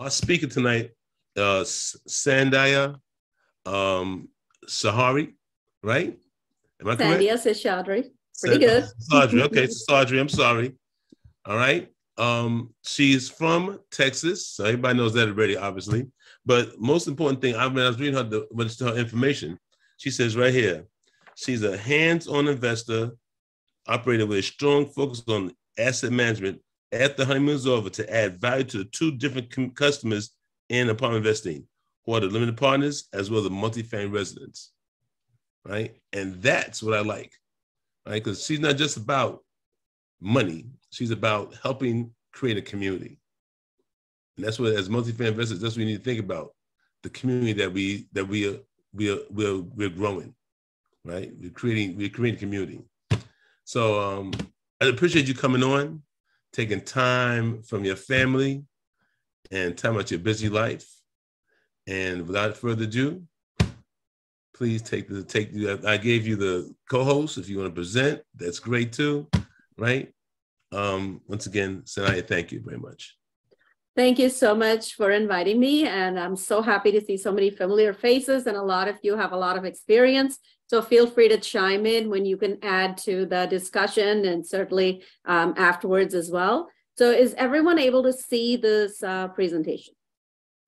Our speaker tonight, Sandhya Seshadri, right? Am I correct? Sandhya Seshadri. Pretty good. Seshadri. Okay, Seshadri, I'm sorry. All right. She's from Texas. So everybody knows that already, obviously. But most important thing, I was reading her information. She says right here, she's a hands-on investor operating with a strong focus on asset management after honeymoon is over to add value to the two different customers in apartment investing, who are the limited partners as well as the multifamily residents, right? And that's what I like, right? Because she's not just about money. She's about helping create a community. And that's what, as multifamily investors, that's what we need to think about, the community that we're growing, right? We're creating community. So I appreciate you coming on, taking time from your family and time out your busy life. And without further ado, please I gave you the co-host. If you want to present, that's great too, right? Once again, Sandhya, thank you very much. Thank you so much for inviting me. And I'm so happy to see so many familiar faces, and a lot of you have a lot of experience. So feel free to chime in when you can add to the discussion, and certainly afterwards as well. So is everyone able to see this presentation?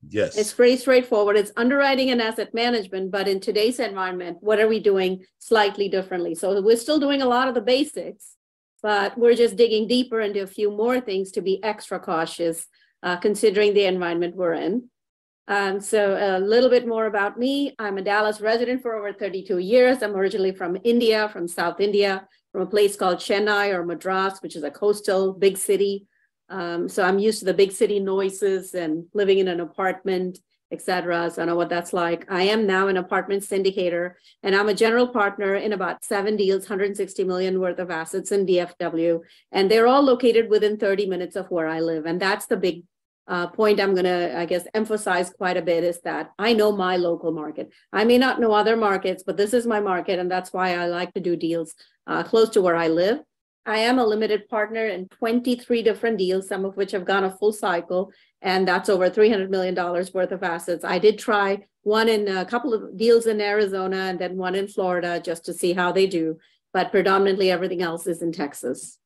Yes. It's pretty straightforward. It's underwriting and asset management, but in today's environment, what are we doing slightly differently? So we're still doing a lot of the basics, but we're just digging deeper into a few more things to be extra cautious considering the environment we're in. So a little bit more about me. I'm a Dallas resident for over 32 years. I'm originally from India, from South India, from a place called Chennai or Madras, which is a coastal big city. So I'm used to the big city noises and living in an apartment, etc. So I know what that's like. I am now an apartment syndicator, and I'm a general partner in about 7 deals, $160 million worth of assets in DFW. And they're all located within 30 minutes of where I live. And that's the big point I'm going to, I guess, emphasize quite a bit, is that I know my local market. I may not know other markets, but this is my market, and that's why I like to do deals close to where I live. I am a limited partner in 23 different deals, some of which have gone a full cycle, and that's over $300 million worth of assets. I did try one in a couple of deals in Arizona and then one in Florida just to see how they do, but predominantly everything else is in Texas.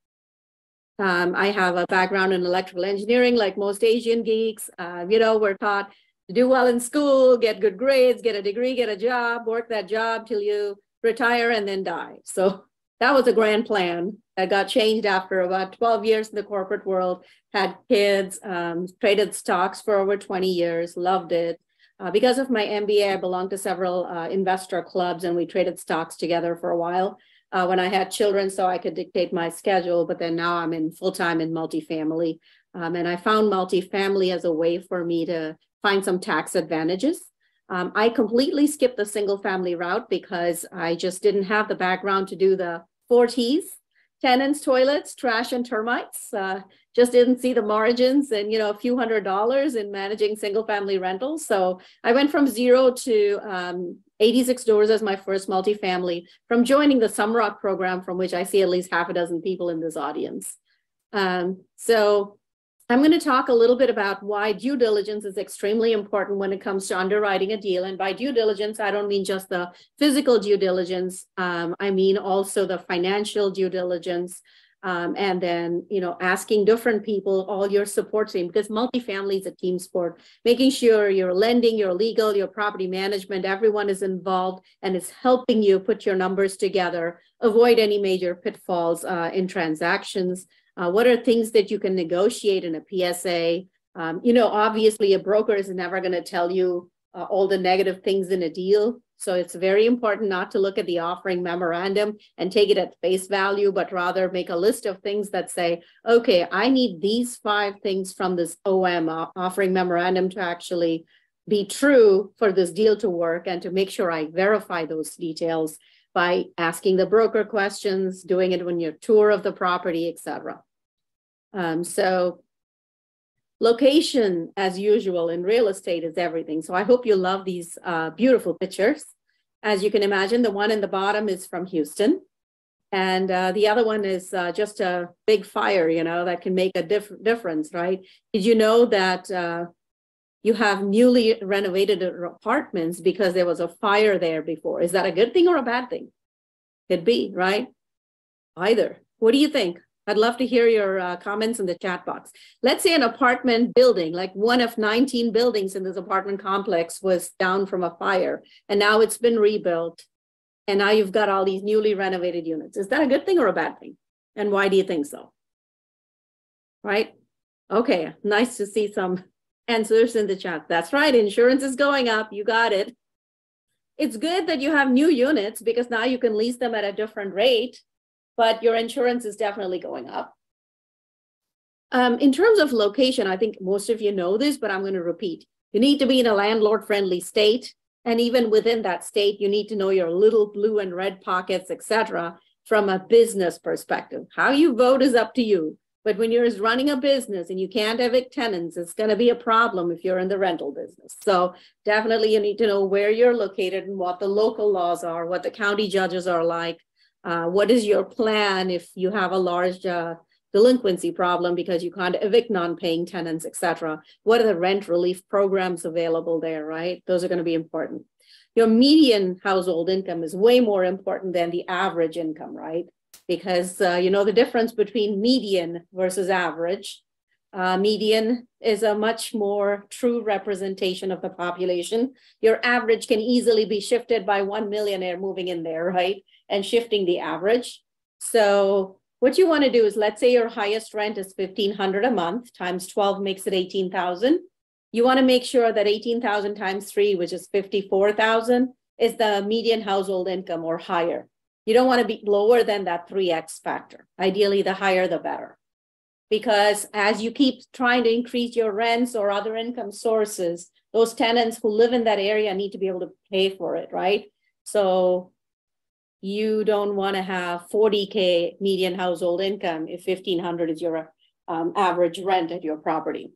I have a background in electrical engineering, like most Asian geeks. You know, we're taught to do well in school, get good grades, get a degree, get a job, work that job till you retire and then die. So that was a grand plan that got changed after about 12 years in the corporate world, had kids, traded stocks for over 20 years, loved it. Because of my MBA, I belonged to several investor clubs, and we traded stocks together for a while. When I had children, so I could dictate my schedule, but then now I'm in full-time in multifamily. And I found multifamily as a way for me to find some tax advantages. I completely skipped the single family route because I just didn't have the background to do the 4 T's, tenants, toilets, trash, and termites. Just didn't see the margins and, you know, a few $100s in managing single family rentals. So I went from zero to 86 doors as my first multifamily from joining the Sumrok program, from which I see at least half a dozen people in this audience. So I'm going to talk a little bit about why due diligence is extremely important when it comes to underwriting a deal. And by due diligence, I don't mean just the physical due diligence. I mean also the financial due diligence. And then, you know, asking different people, all your support team, because multifamily is a team sport, making sure your lending, your legal, your property management, everyone is involved and is helping you put your numbers together, avoid any major pitfalls in transactions. What are things that you can negotiate in a PSA? You know, obviously a broker is never going to tell you all the negative things in a deal. So it's very important not to look at the offering memorandum and take it at face value, but rather make a list of things that say, okay, I need these 5 things from this OM offering memorandum to actually be true for this deal to work, and to make sure I verify those details by asking the broker questions, doing it on your tour of the property, etc. So location, as usual, in real estate is everything. So I hope you love these beautiful pictures. As you can imagine, the one in the bottom is from Houston. And the other one is just a big fire, you know, that can make a difference, right? Did you know that you have newly renovated apartments because there was a fire there before. Is that a good thing or a bad thing? Could be, right? Either. What do you think? I'd love to hear your comments in the chat box. Let's say an apartment building, like one of 19 buildings in this apartment complex was down from a fire, and now it's been rebuilt, and now you've got all these newly renovated units. Is that a good thing or a bad thing? And why do you think so? Right? Okay, nice to see some answers in the chat. That's right, insurance is going up, you got it. It's good that you have new units because now you can lease them at a different rate, but your insurance is definitely going up. In terms of location, I think most of you know this, but I'm going to repeat. You need to be in a landlord-friendly state, and even within that state, you need to know your little blue and red pockets, etc., from a business perspective. How you vote is up to you, but when you're running a business and you can't evict tenants, it's going to be a problem if you're in the rental business. So definitely you need to know where you're located and what the local laws are, what the county judges are like, what is your plan if you have a large delinquency problem because you can't evict non-paying tenants, et cetera. What are the rent relief programs available there, right? Those are going to be important. Your median household income is way more important than the average income, right? Because you know the difference between median versus average. Median is a much more true representation of the population. Your average can easily be shifted by one millionaire moving in there, right? And shifting the average. So what you want to do is, let's say your highest rent is $1,500 a month, times 12 makes it 18,000. You want to make sure that 18,000 times 3, which is 54,000, is the median household income or higher. You don't want to be lower than that 3x factor. Ideally, the higher the better. Because as you keep trying to increase your rents or other income sources, those tenants who live in that area need to be able to pay for it, right? So you don't want to have 40K median household income if 1,500 is your average rent at your property.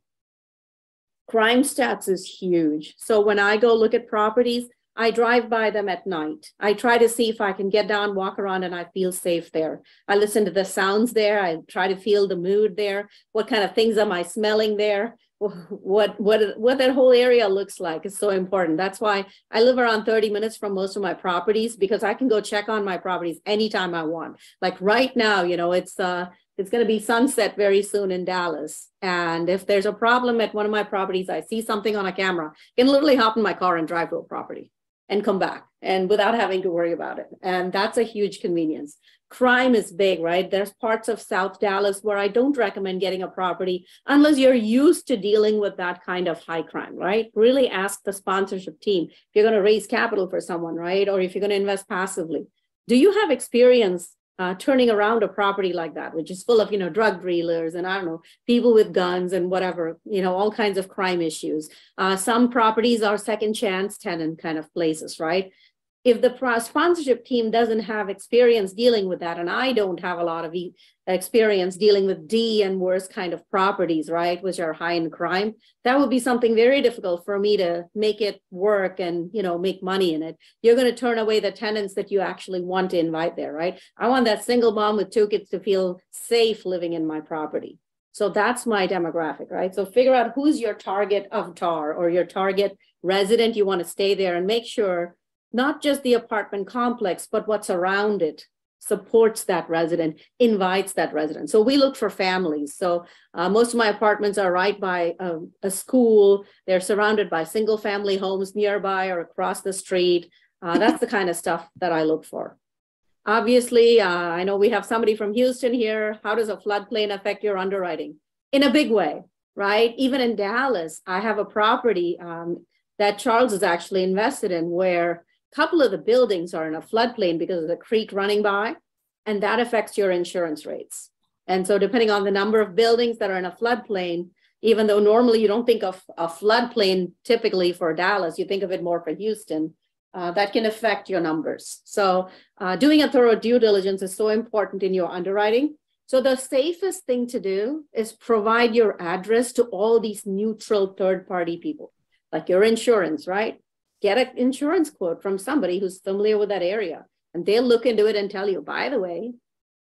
Crime stats is huge. So when I go look at properties, I drive by them at night. I try to see if I can get down, walk around, and I feel safe there. I listen to the sounds there. I try to feel the mood there. What kind of things am I smelling there? What that whole area looks like is so important. That's why I live around 30 minutes from most of my properties, because I can go check on my properties anytime I want. Like right now, you know, it's going to be sunset very soon in Dallas. And if there's a problem at one of my properties, I see something on a camera, I can literally hop in my car and drive to a property and come back, and without having to worry about it. And that's a huge convenience. Crime is big, right? There's parts of South Dallas where I don't recommend getting a property unless you're used to dealing with that kind of high crime, right? Really ask the sponsorship team if you're going to raise capital for someone, right? Or if you're going to invest passively. Do you have experience turning around a property like that, which is full of, you know, drug dealers and I don't know, people with guns and whatever, you know, all kinds of crime issues. Some properties are second chance tenant kind of places, right? If the sponsorship team doesn't have experience dealing with that, and I don't have a lot of experience dealing with D and worse kind of properties, right, which are high in crime, that would be something very difficult for me to make it work and, you know, make money in it. You're going to turn away the tenants that you actually want to invite there, right? I want that single mom with 2 kids to feel safe living in my property. So that's my demographic, right? So figure out who's your target avatar or your target resident you want to stay there, and make sure not just the apartment complex, but what's around it supports that resident, invites that resident. So we look for families. So most of my apartments are right by a school. They're surrounded by single family homes nearby or across the street. That's the kind of stuff that I look for. Obviously, I know we have somebody from Houston here. How does a floodplain affect your underwriting? In a big way, right? Even in Dallas, I have a property that Charles is actually invested in where couple of the buildings are in a floodplain because of the creek running by, and that affects your insurance rates. And so depending on the number of buildings that are in a floodplain, even though normally you don't think of a floodplain typically for Dallas, you think of it more for Houston, that can affect your numbers. So doing a thorough due diligence is so important in your underwriting. So the safest thing to do is provide your address to all these neutral third-party people, like your insurance, right? Get an insurance quote from somebody who's familiar with that area, and they'll look into it and tell you, by the way,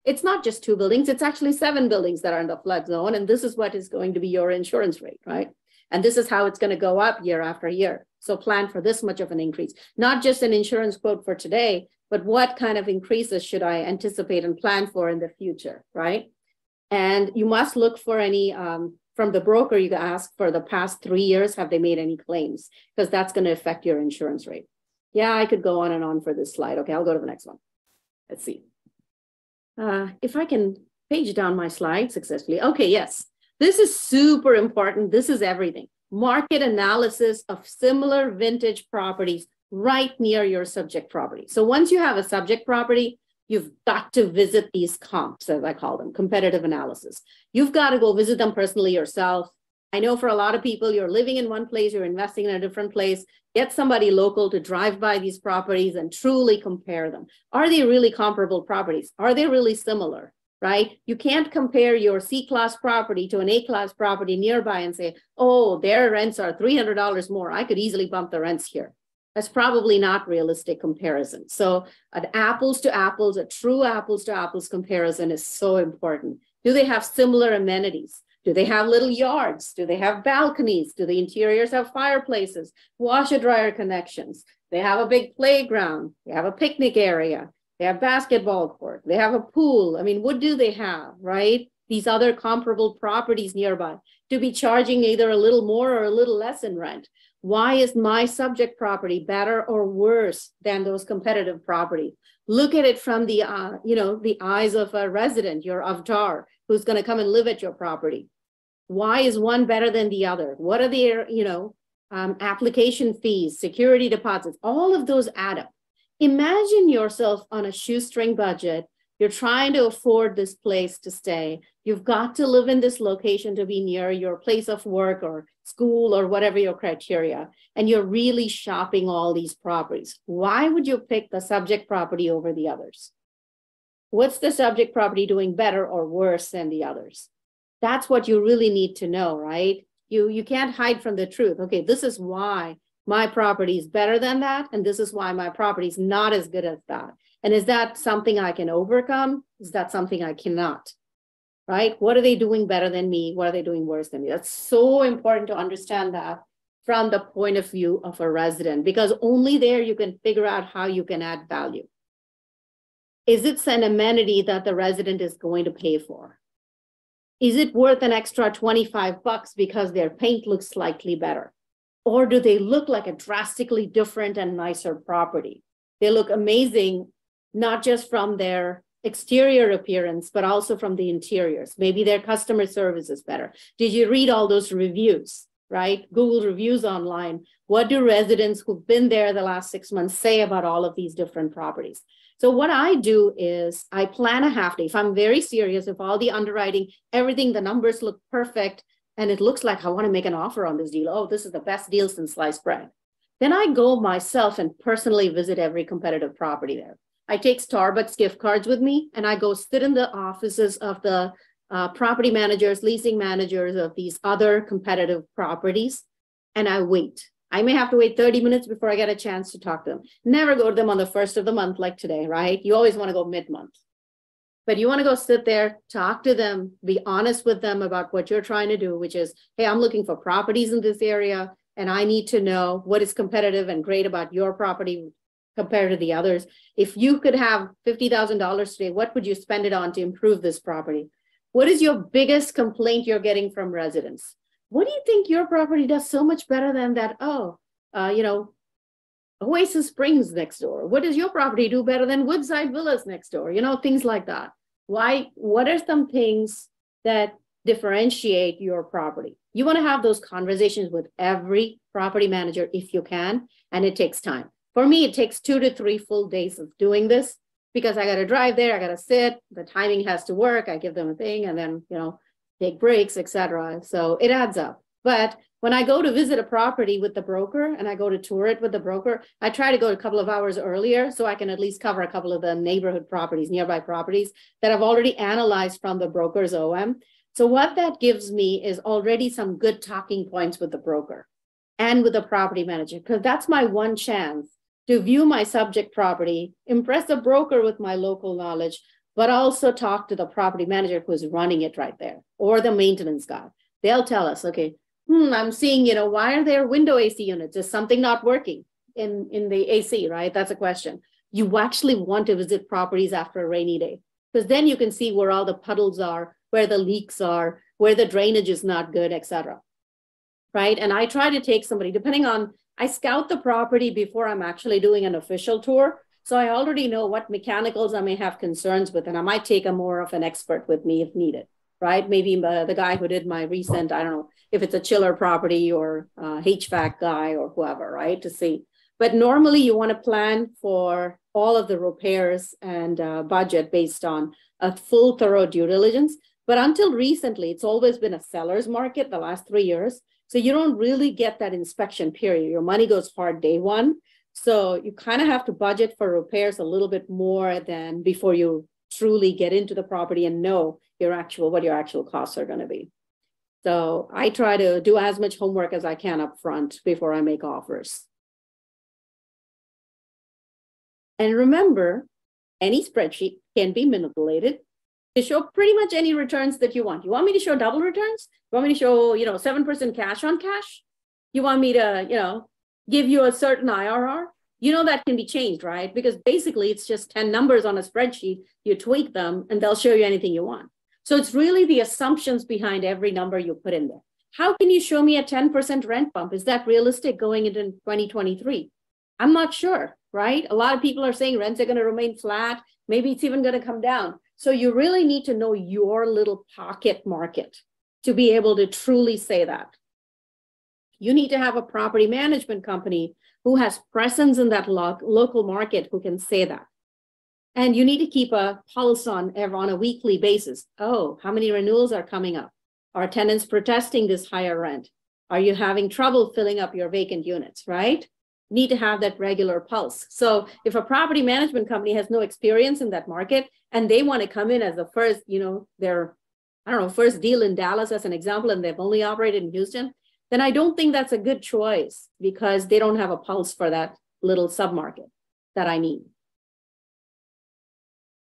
it's not just 2 buildings, it's actually 7 buildings that are in the flood zone, and this is what is going to be your insurance rate, right? And this is how it's going to go up year after year. So plan for this much of an increase, not just an insurance quote for today, but what kind of increases should I anticipate and plan for in the future, right? And you must look for any, from the broker, you can ask for the past 3 years, have they made any claims? Because that's going to affect your insurance rate. Yeah, I could go on and on for this slide. Okay, I'll go to the next one. Let's see. If I can page down my slide successfully. Okay, yes. This is super important. This is everything. Market analysis of similar vintage properties right near your subject property. So once you have a subject property, you've got to visit these comps, as I call them, competitive analysis. You've got to go visit them personally yourself. I know for a lot of people, you're living in one place, you're investing in a different place. Get somebody local to drive by these properties and truly compare them. Are they really comparable properties? Are they really similar, right? You can't compare your C-class property to an A-class property nearby and say, oh, their rents are $300 more. I could easily bump the rents here. That's probably not realistic comparison. So an apples to apples, a true apples to apples comparison is so important. Do they have similar amenities? Do they have little yards? Do they have balconies? Do the interiors have fireplaces, washer-dryer connections? They have a big playground. They have a picnic area. They have basketball court. They have a pool. I mean, what do they have, right? These other comparable properties nearby to be charging either a little more or a little less in rent. Why is my subject property better or worse than those competitive properties? Look at it from the, the eyes of a resident, your avatar, who's going to come and live at your property. Why is one better than the other? What are their, application fees, security deposits? All of those add up. Imagine yourself on a shoestring budget. You're trying to afford this place to stay. You've got to live in this location to be near your place of work or school or whatever your criteria. And you're really shopping all these properties. Why would you pick the subject property over the others? What's the subject property doing better or worse than the others? That's what you really need to know, right? You can't hide from the truth. Okay, this is why my property is better than that. And this is why my property is not as good as that. And is that something I can overcome? Is that something I cannot, right? What are they doing better than me? What are they doing worse than me? That's so important to understand that from the point of view of a resident, because only there you can figure out how you can add value. Is it an amenity that the resident is going to pay for? Is it worth an extra $25 because their paint looks slightly better? Or do they look like a drastically different and nicer property? They look amazing, not just from their exterior appearance, but also from the interiors. Maybe their customer service is better. Did you read all those reviews, right? Google reviews online. What do residents who've been there the last 6 months say about all of these different properties? So what I do is I plan a half day. If I'm very serious, if all the underwriting, everything, the numbers look perfect, and it looks like I want to make an offer on this deal. Oh, this is the best deal since sliced bread. Then I go myself and personally visit every competitive property there. I take Starbucks gift cards with me, and I go sit in the offices of the property managers, leasing managers of these other competitive properties, and I wait. I may have to wait 30 minutes before I get a chance to talk to them. Never go to them on the first of the month like today, right? You always want to go mid-month. But you want to go sit there, talk to them, be honest with them about what you're trying to do, which is, hey, I'm looking for properties in this area. And I need to know what is competitive and great about your property compared to the others. If you could have $50,000 today, what would you spend it on to improve this property? What is your biggest complaint you're getting from residents? What do you think your property does so much better than that? Oh, Oasis Springs next door. What does your property do better than Woodside Villas next door? You know, things like that. Why? What are some things that differentiate your property? You want to have those conversations with every property manager if you can, and it takes time. For me, it takes 2 to 3 full days of doing this because I got to drive there, I got to sit, the timing has to work, I give them a thing and then, take breaks, etc. So it adds up. But when I go to visit a property with the broker and I go to tour it with the broker, I try to go a couple of hours earlier so I can at least cover a couple of the neighborhood properties, nearby properties that I've already analyzed from the broker's OM. So what that gives me is already some good talking points with the broker and with the property manager, because that's my one chance to view my subject property, impress the broker with my local knowledge, but also talk to the property manager who's running it right there or the maintenance guy. They'll tell us, okay, I'm seeing, you know, why are there window AC units? Is something not working in the AC, right? That's a question. You actually want to visit properties after a rainy day, because then you can see where all the puddles are, where the leaks are, where the drainage is not good, et cetera, right? And I try to take somebody, depending on, I scout the property before I'm actually doing an official tour. So I already know what mechanicals I may have concerns with, and I might take a more of an expert with me if needed, right? Maybe the guy who did my recent, I don't know if it's a chiller property or HVAC guy or whoever, right, to see. But normally you want to plan for all of the repairs and budget based on a full thorough due diligence. But until recently, it's always been a seller's market the last 3 years. So you don't really get that inspection period. Your money goes hard day one. So you kind of have to budget for repairs a little bit more than before you truly get into the property and know your actual, what your actual costs are going to be. So I try to do as much homework as I can up front before I make offers. And remember, any spreadsheet can be manipulated to show pretty much any returns that you want. You want me to show double returns? You want me to show, you know, 7% cash on cash? You want me to, you know, give you a certain IRR, you know, that can be changed, right? Because basically it's just 10 numbers on a spreadsheet, you tweak them and they'll show you anything you want. So it's really the assumptions behind every number you put in there. How can you show me a 10% rent bump? Is that realistic going into 2023? I'm not sure, right? A lot of people are saying rents are going to remain flat. Maybe it's even going to come down. So you really need to know your little pocket market to be able to truly say that. You need to have a property management company who has presence in that local market who can say that. And you need to keep a pulse on a weekly basis. Oh, how many renewals are coming up? Are tenants protesting this higher rent? Are you having trouble filling up your vacant units, right? Need to have that regular pulse. So if a property management company has no experience in that market and they want to come in as the first, you know, their, I don't know, first deal in Dallas as an example, and they've only operated in Houston, then I don't think that's a good choice because they don't have a pulse for that little submarket that I need.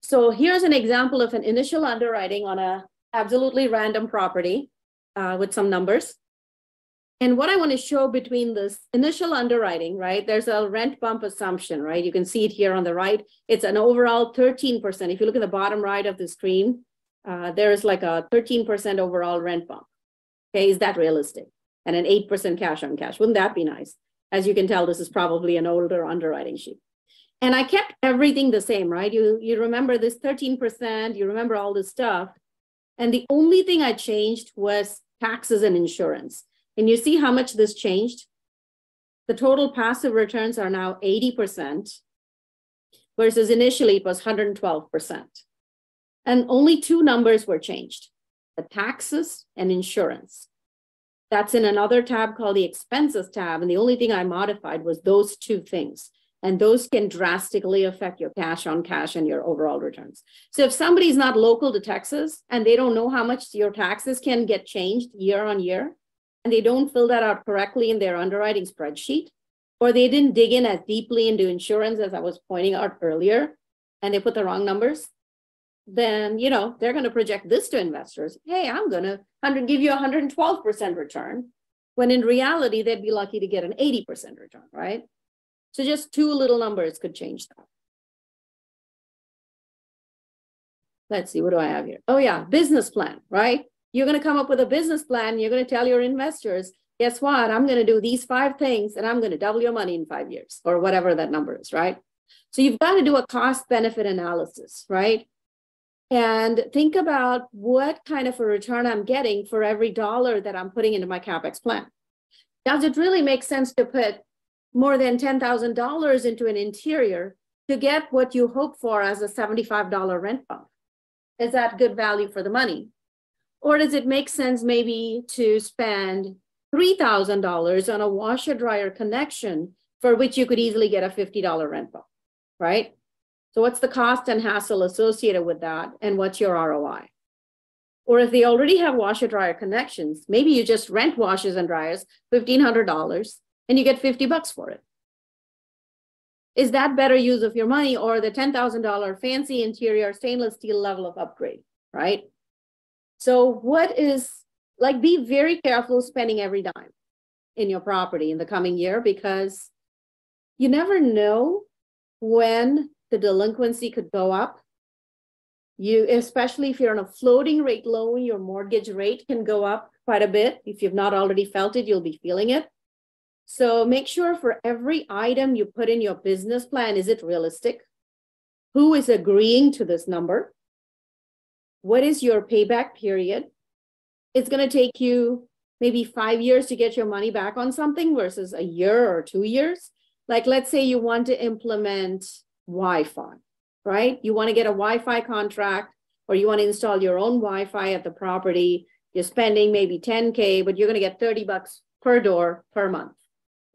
So here's an example of an initial underwriting on an absolutely random property with some numbers. And what I want to show between this initial underwriting, right, there's a rent bump assumption, right? You can see it here on the right. It's an overall 13%. If you look at the bottom right of the screen, there is like a 13% overall rent bump. Okay, is that realistic? And an 8% cash on cash. Wouldn't that be nice? As you can tell, this is probably an older underwriting sheet. And I kept everything the same, right? You remember this 13%, you remember all this stuff. And the only thing I changed was taxes and insurance. And you see how much this changed? The total passive returns are now 80% versus initially it was 112%. And only two numbers were changed, the taxes and insurance. That's in another tab called the expenses tab. And the only thing I modified was those two things. And those can drastically affect your cash on cash and your overall returns. So if somebody's not local to Texas and they don't know how much your taxes can get changed year on year, and they don't fill that out correctly in their underwriting spreadsheet, or they didn't dig in as deeply into insurance as I was pointing out earlier, and they put the wrong numbers, then, you know, they're going to project this to investors. Hey, I'm going to give you 112% return, when in reality, they'd be lucky to get an 80% return, right? So just two little numbers could change that. Let's see, what do I have here? Oh yeah, business plan, right? You're going to come up with a business plan. You're going to tell your investors, guess what? I'm going to do these 5 things and I'm going to double your money in 5 years or whatever that number is, right? So you've got to do a cost benefit analysis, right? And think about what kind of a return I'm getting for every dollar that I'm putting into my CapEx plan. Does it really make sense to put more than $10,000 into an interior to get what you hope for as a $75 rent bump? Is that good value for the money? Or does it make sense maybe to spend $3,000 on a washer dryer connection for which you could easily get a $50 rent bump, right? So what's the cost and hassle associated with that? And what's your ROI? Or if they already have washer dryer connections, maybe you just rent washers and dryers, $1,500, and you get $50 for it. Is that better use of your money or the $10,000 fancy interior stainless steel level of upgrade, right? So what is Like, be very careful spending every dime in your property in the coming year, because you never know when the delinquency could go up. You, especially if you're on a floating rate loan, your mortgage rate can go up quite a bit. If you've not already felt it, you'll be feeling it. So make sure for every item you put in your business plan, is it realistic? Who is agreeing to this number? What is your payback period? It's going to take you maybe 5 years to get your money back on something versus a year or 2 years. Like, let's say you want to implement Wi-Fi, right? You want to get a Wi-Fi contract, or you want to install your own Wi-Fi at the property. You're spending maybe $10K, but you're going to get $30 per door per month.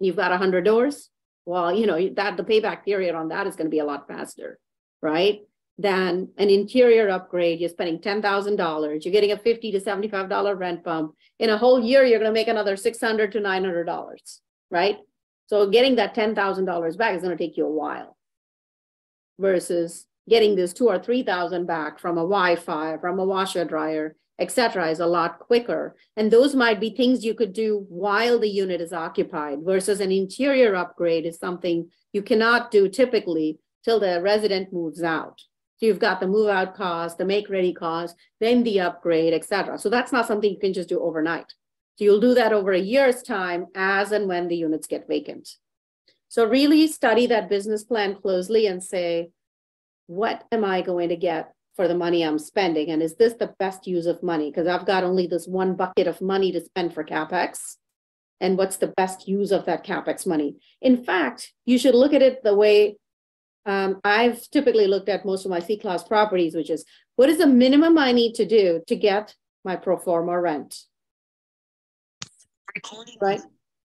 You've got 100 doors. Well, you know, that the payback period on that is going to be a lot faster, right? Than an interior upgrade. You're spending $10,000. You're getting a $50 to $75 rent bump. In a whole year, you're going to make another $600 to $900, right? So getting that $10,000 back is going to take you a while, versus getting this $2,000 or $3,000 back from a Wi-Fi, from a washer dryer, et cetera, is a lot quicker. And those might be things you could do while the unit is occupied, versus an interior upgrade is something you cannot do typically till the resident moves out. So you've got the move out cost, the make ready cost, then the upgrade, et cetera. So that's not something you can just do overnight. So you'll do that over a year's time as and when the units get vacant. So really study that business plan closely and say, what am I going to get for the money I'm spending? And is this the best use of money? Because I've got only this one bucket of money to spend for CapEx. And what's the best use of that CapEx money? In fact, you should look at it the way I've typically looked at most of my C-class properties, which is, what is the minimum I need to do to get my pro forma rent? Right?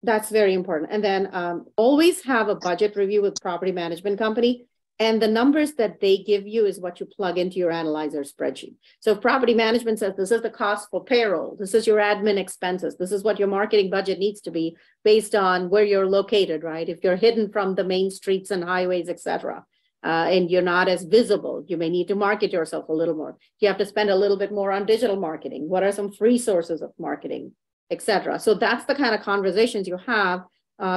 That's very important. And then always have a budget review with property management company. And the numbers that they give you is what you plug into your analyzer spreadsheet. So if property management says, this is the cost for payroll, this is your admin expenses, this is what your marketing budget needs to be based on where you're located, right? If you're hidden from the main streets and highways, et cetera, and you're not as visible, you may need to market yourself a little more. You have to spend a little bit more on digital marketing. What are some free sources of marketing, et cetera? So that's the kind of conversations you have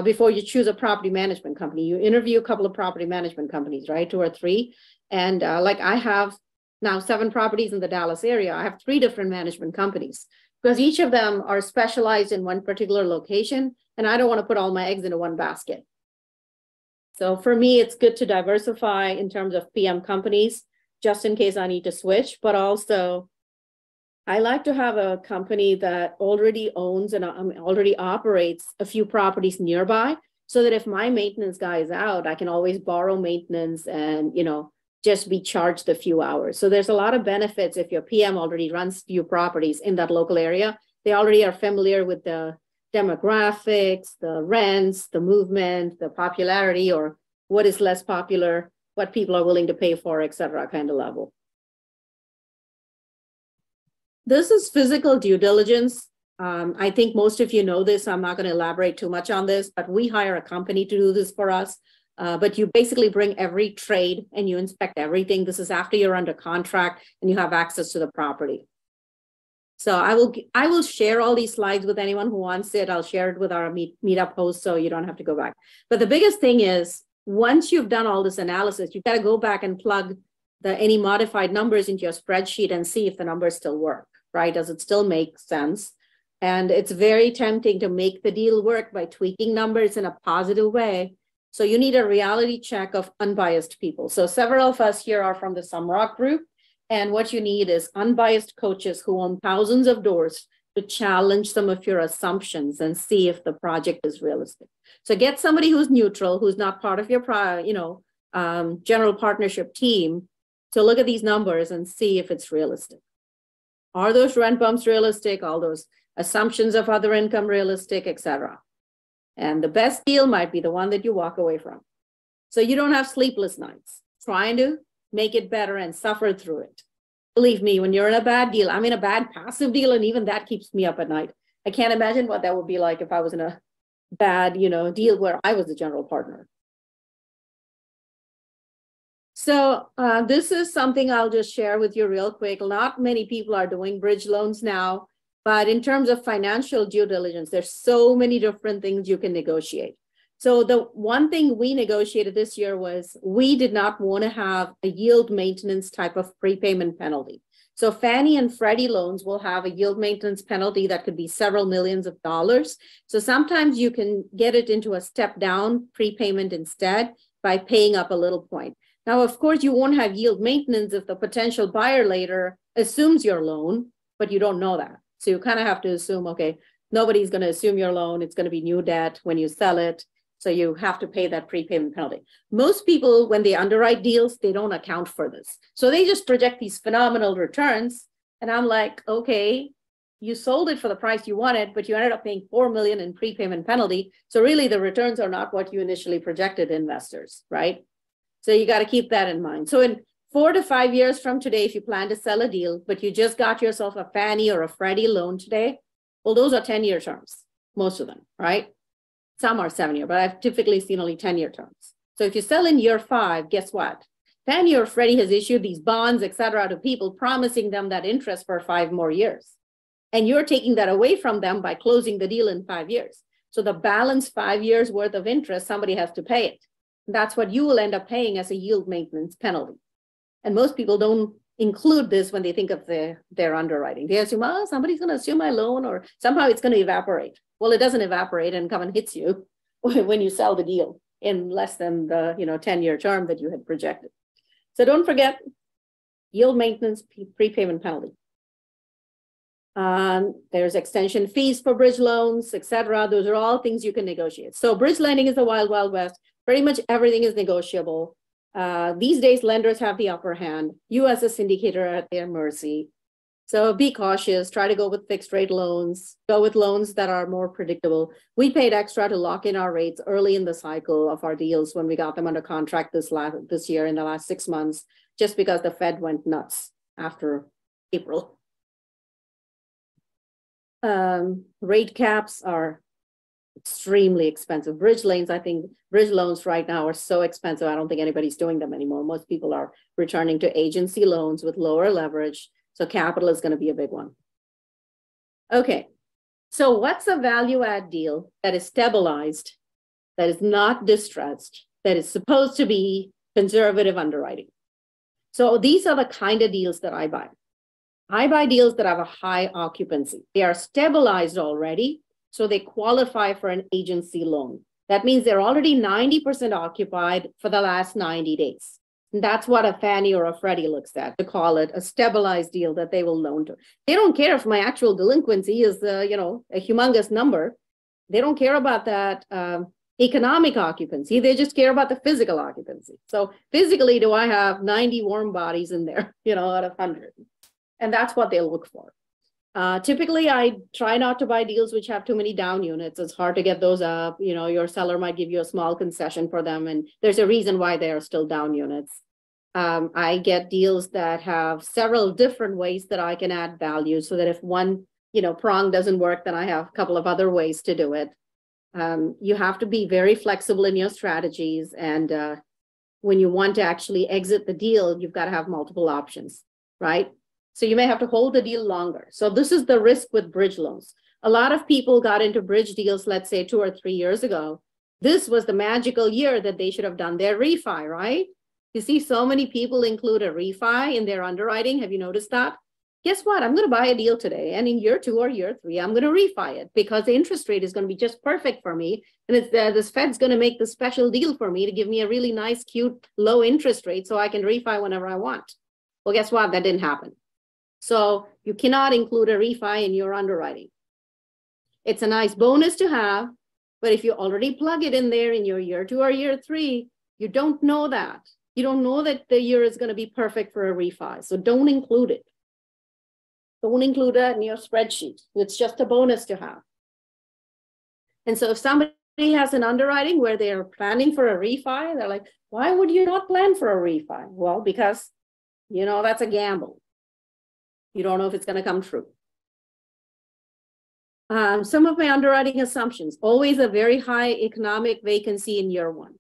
before you choose a property management company. You interview a couple of property management companies, right? 2 or 3. And like, I have now 7 properties in the Dallas area. I have 3 different management companies, because each of them are specialized in one particular location. And I don't want to put all my eggs into one basket. So for me, it's good to diversify in terms of PM companies, just in case I need to switch. But also, I like to have a company that already owns and already operates a few properties nearby, so that if my maintenance guy is out, I can always borrow maintenance and, you know, just be charged a few hours. So there's a lot of benefits if your PM already runs few properties in that local area. They already are familiar with the demographics, the rents, the movement, the popularity, or what is less popular, what people are willing to pay for, et cetera, kind of level. This is physical due diligence. I think most of you know this. I'm not going to elaborate too much on this, but we hire a company to do this for us. But you basically bring every trade and you inspect everything. This is after you're under contract and you have access to the property. So I will share all these slides with anyone who wants it. I'll share it with our meetup host, so you don't have to go back. But the biggest thing is, once you've done all this analysis, you've got to go back and plug any modified numbers into your spreadsheet and see if the numbers still work, right? Does it still make sense? And it's very tempting to make the deal work by tweaking numbers in a positive way. So you need a reality check of unbiased people. So several of us here are from the Sumrok group. And what you need is unbiased coaches who own thousands of doors to challenge some of your assumptions and see if the project is realistic. So get somebody who's neutral, who's not part of your general partnership team, to look at these numbers and see if it's realistic. Are those rent bumps realistic? All those assumptions of other income realistic, et cetera? And the best deal might be the one that you walk away from, so you don't have sleepless nights trying to make it better and suffer through it. Believe me, when you're in a bad deal, I'm in a bad passive deal, and even that keeps me up at night. I can't imagine what that would be like if I was in a bad, deal where I was the general partner. So this is something I'll just share with you real quick. Not many people are doing bridge loans now. But in terms of financial due diligence, there's so many different things you can negotiate. So the one thing we negotiated this year was we did not want to have a yield maintenance type of prepayment penalty. So Fannie and Freddie loans will have a yield maintenance penalty that could be several millions of dollars. So sometimes you can get it into a step down prepayment instead by paying up a little point. Now, of course, you won't have yield maintenance if the potential buyer later assumes your loan, but you don't know that. So you kind of have to assume, okay, nobody's going to assume your loan. It's going to be new debt when you sell it. So you have to pay that prepayment penalty. Most people, when they underwrite deals, they don't account for this. So they just project these phenomenal returns. And I'm like, okay, you sold it for the price you wanted, but you ended up paying $4 million in prepayment penalty. So really the returns are not what you initially projected, investors, right? So you got to keep that in mind. So in 4 to 5 years from today, if you plan to sell a deal, but you just got yourself a Fannie or a Freddie loan today, well, those are 10-year terms, most of them, right? Some are 7-year, but I've typically seen only 10-year terms. So if you sell in year 5, guess what? Fannie or Freddie has issued these bonds, et cetera, to people promising them that interest for 5 more years. And you're taking that away from them by closing the deal in 5 years. So the balance 5 years worth of interest, somebody has to pay it. That's what you will end up paying as a yield maintenance penalty. And most people don't include this when they think of their underwriting. They assume, oh, somebody's going to assume my loan or somehow it's going to evaporate. Well, it doesn't evaporate and come and hits you when you sell the deal in less than the 10-year term that you had projected. So don't forget yield maintenance prepayment penalty. There's extension fees for bridge loans, et cetera. Those are all things you can negotiate. So bridge lending is the wild, wild west. Pretty much everything is negotiable. These days, lenders have the upper hand. You as a syndicator are at their mercy. So be cautious, try to go with fixed rate loans, go with loans that are more predictable. We paid extra to lock in our rates early in the cycle of our deals when we got them under contract this year in the last 6 months, just because the Fed went nuts after April. Rate caps are extremely expensive. Bridge loans right now are so expensive. I don't think anybody's doing them anymore. Most people are returning to agency loans with lower leverage. So capital is going to be a big one. Okay. So what's a value add deal that is stabilized, that is not distressed, that is supposed to be conservative underwriting? So these are the kind of deals that I buy. I buy deals that have a high occupancy. They are stabilized already. So they qualify for an agency loan. That means they're already 90% occupied for the last 90 days. And that's what a Fannie or a Freddie looks at to call it a stabilized deal that they will loan to. They don't care if my actual delinquency is, a humongous number. They don't care about that economic occupancy. They just care about the physical occupancy. So physically, do I have 90 warm bodies in there, out of 100? And that's what they look for. Typically, I try not to buy deals which have too many down units. It's hard to get those up. Your seller might give you a small concession for them, and there's a reason why they are still down units. I get deals that have several different ways that I can add value so that if one, prong doesn't work, then I have a couple of other ways to do it. You have to be very flexible in your strategies. And when you want to actually exit the deal, you've got to have multiple options, right? So you may have to hold the deal longer. So this is the risk with bridge loans. A lot of people got into bridge deals, let's say 2 or 3 years ago. This was the magical year that they should have done their refi, right? You see so many people include a refi in their underwriting. Have you noticed that? Guess what? I'm going to buy a deal today. And in year 2 or year 3, I'm going to refi it because the interest rate is going to be just perfect for me. And it's this Fed's going to make the special deal for me to give me a really nice, cute, low interest rate so I can refi whenever I want. Well, guess what? That didn't happen. So you cannot include a refi in your underwriting. It's a nice bonus to have, but if you already plug it in there in your year 2 or year 3, you don't know that. You don't know that the year is going to be perfect for a refi. So don't include it. Don't include that in your spreadsheet. It's just a bonus to have. And so if somebody has an underwriting where they are planning for a refi, they're like, why would you not plan for a refi? Well, because, that's a gamble. You don't know if it's going to come true. Some of my underwriting assumptions, always a very high economic vacancy in year 1,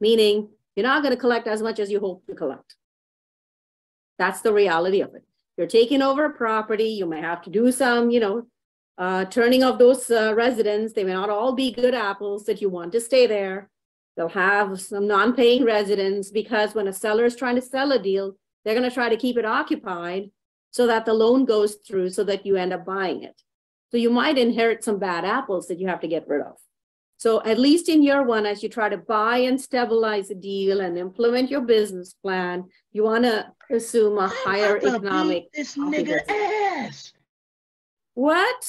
meaning you're not going to collect as much as you hope to collect. That's the reality of it. You're taking over a property. You may have to do some, turning off those residents. They may not all be good apples that you want to stay there. They'll have some non-paying residents, because when a seller is trying to sell a deal, they're going to try to keep it occupied so that the loan goes through, so that you end up buying it. So you might inherit some bad apples that you have to get rid of. So at least in year one, as you try to buy and stabilize a deal and implement your business plan, you want to assume a higher economic. This nigga ass. What?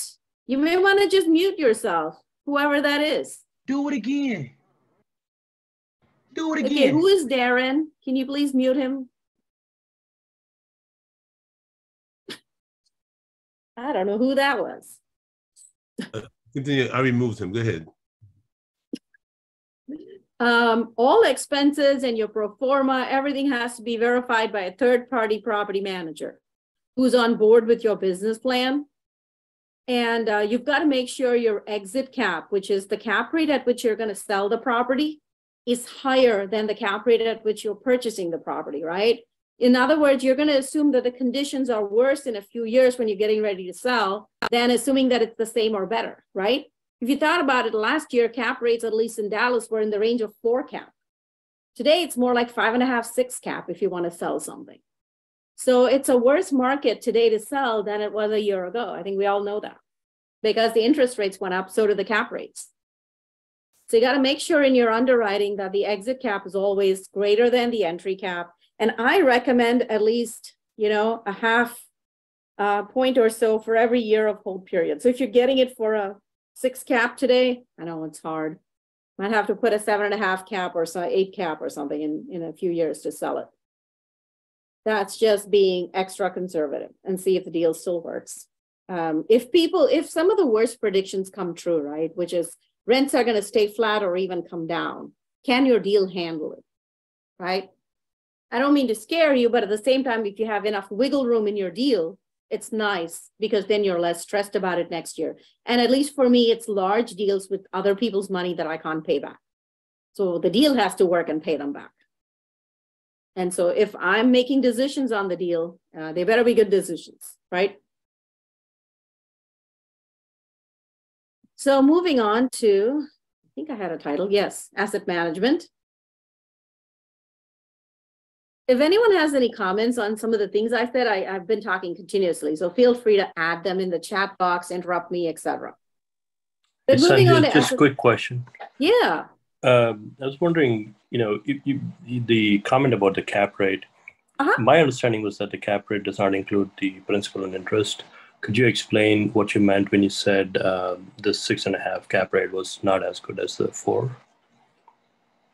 You may want to just mute yourself, whoever that is. Do it again. Do it again. Okay, who is Darren? Can you please mute him? I don't know who that was. Continue. I removed him. Go ahead. All expenses and your pro forma, everything has to be verified by a third-party property manager who's on board with your business plan. And you've got to make sure your exit cap, which is the cap rate at which you're going to sell the property, is higher than the cap rate at which you're purchasing the property, right? In other words, you're going to assume that the conditions are worse in a few years when you're getting ready to sell than assuming that it's the same or better, right? If you thought about it, last year, cap rates, at least in Dallas, were in the range of 4 cap. Today, it's more like 5.5, 6 cap if you want to sell something. So it's a worse market today to sell than it was a year ago. I think we all know that, because the interest rates went up, so did the cap rates. So you got to make sure in your underwriting that the exit cap is always greater than the entry cap. And I recommend at least, you know, a half point or so for every year of hold period. So if you're getting it for a 6 cap today, I know it's hard. Might have to put a 7.5 cap or so, 8 cap or something in a few years to sell it. That's just being extra conservative and see if the deal still works. If some of the worst predictions come true, right, which is rents are going to stay flat or even come down, can your deal handle it, right? I don't mean to scare you, but at the same time, if you have enough wiggle room in your deal, it's nice, because then you're less stressed about it next year. And at least for me, it's large deals with other people's money that I can't pay back. So the deal has to work and pay them back. And so if I'm making decisions on the deal, they better be good decisions, right? So moving on to, I think I had a title, yes, asset management. If anyone has any comments on some of the things I said, I've been talking continuously, so feel free to add them in the chat box, interrupt me, etc. But yes, moving on to just a quick question. Yeah. I was wondering, you know, the comment about the cap rate. My understanding was that the cap rate does not include the principal and interest. Could you explain what you meant when you said the 6.5 cap rate was not as good as the 4?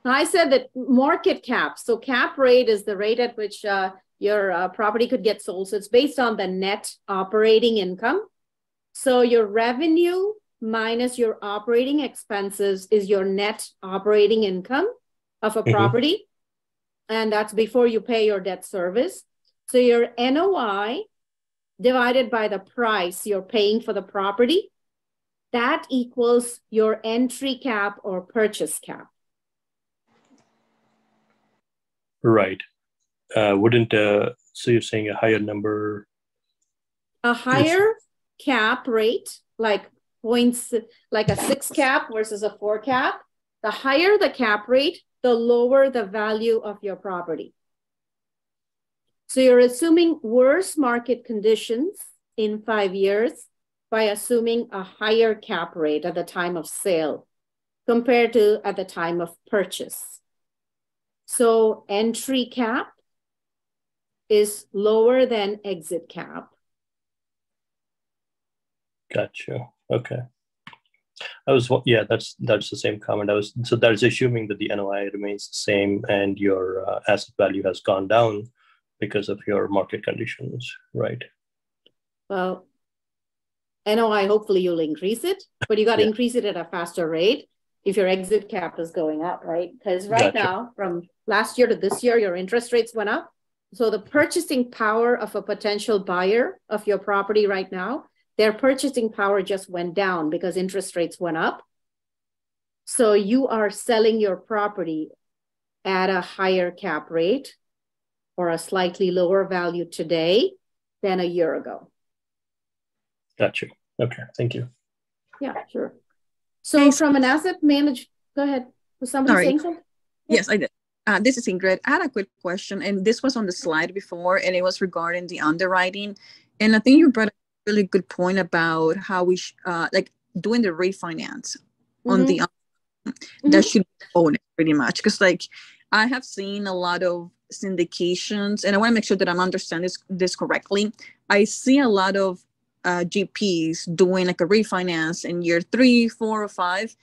I said that market cap. So cap rate is the rate at which your property could get sold. So it's based on the net operating income. So your revenue minus your operating expenses is your net operating income of a property. And that's before you pay your debt service. So your NOI divided by the price you're paying for the property, that equals your entry cap or purchase cap. Right. So you're saying a higher number? A higher cap rate, like points, like a 6 cap versus a 4 cap. The higher the cap rate, the lower the value of your property. So you're assuming worse market conditions in 5 years by assuming a higher cap rate at the time of sale compared to at the time of purchase. So entry cap is lower than exit cap. Gotcha. Okay. Yeah, that's the same comment. So that is assuming that the NOI remains the same and your asset value has gone down because of your market conditions, right? Well, NOI, hopefully you'll increase it, but you got to increase it at a faster rate if your exit cap is going up, right? Because right now, from last year to this year, your interest rates went up. So the purchasing power of a potential buyer of your property right now, their purchasing power just went down because interest rates went up. So you are selling your property at a higher cap rate or a slightly lower value today than a year ago. Gotcha. Okay, thank you. Yeah, sure. So thanks. From an asset manager, go ahead. Was somebody saying something? Yes, I did. This is Ingrid. I had a quick question, and this was on the slide before, and it was regarding the underwriting. And I think you brought up a really good point about how we, like doing the refinance on the, that should own it pretty much. Because like I have seen a lot of syndications, and I want to make sure that I'm understanding this correctly. I see a lot of GPs doing like a refinance in year 3, 4, or 5.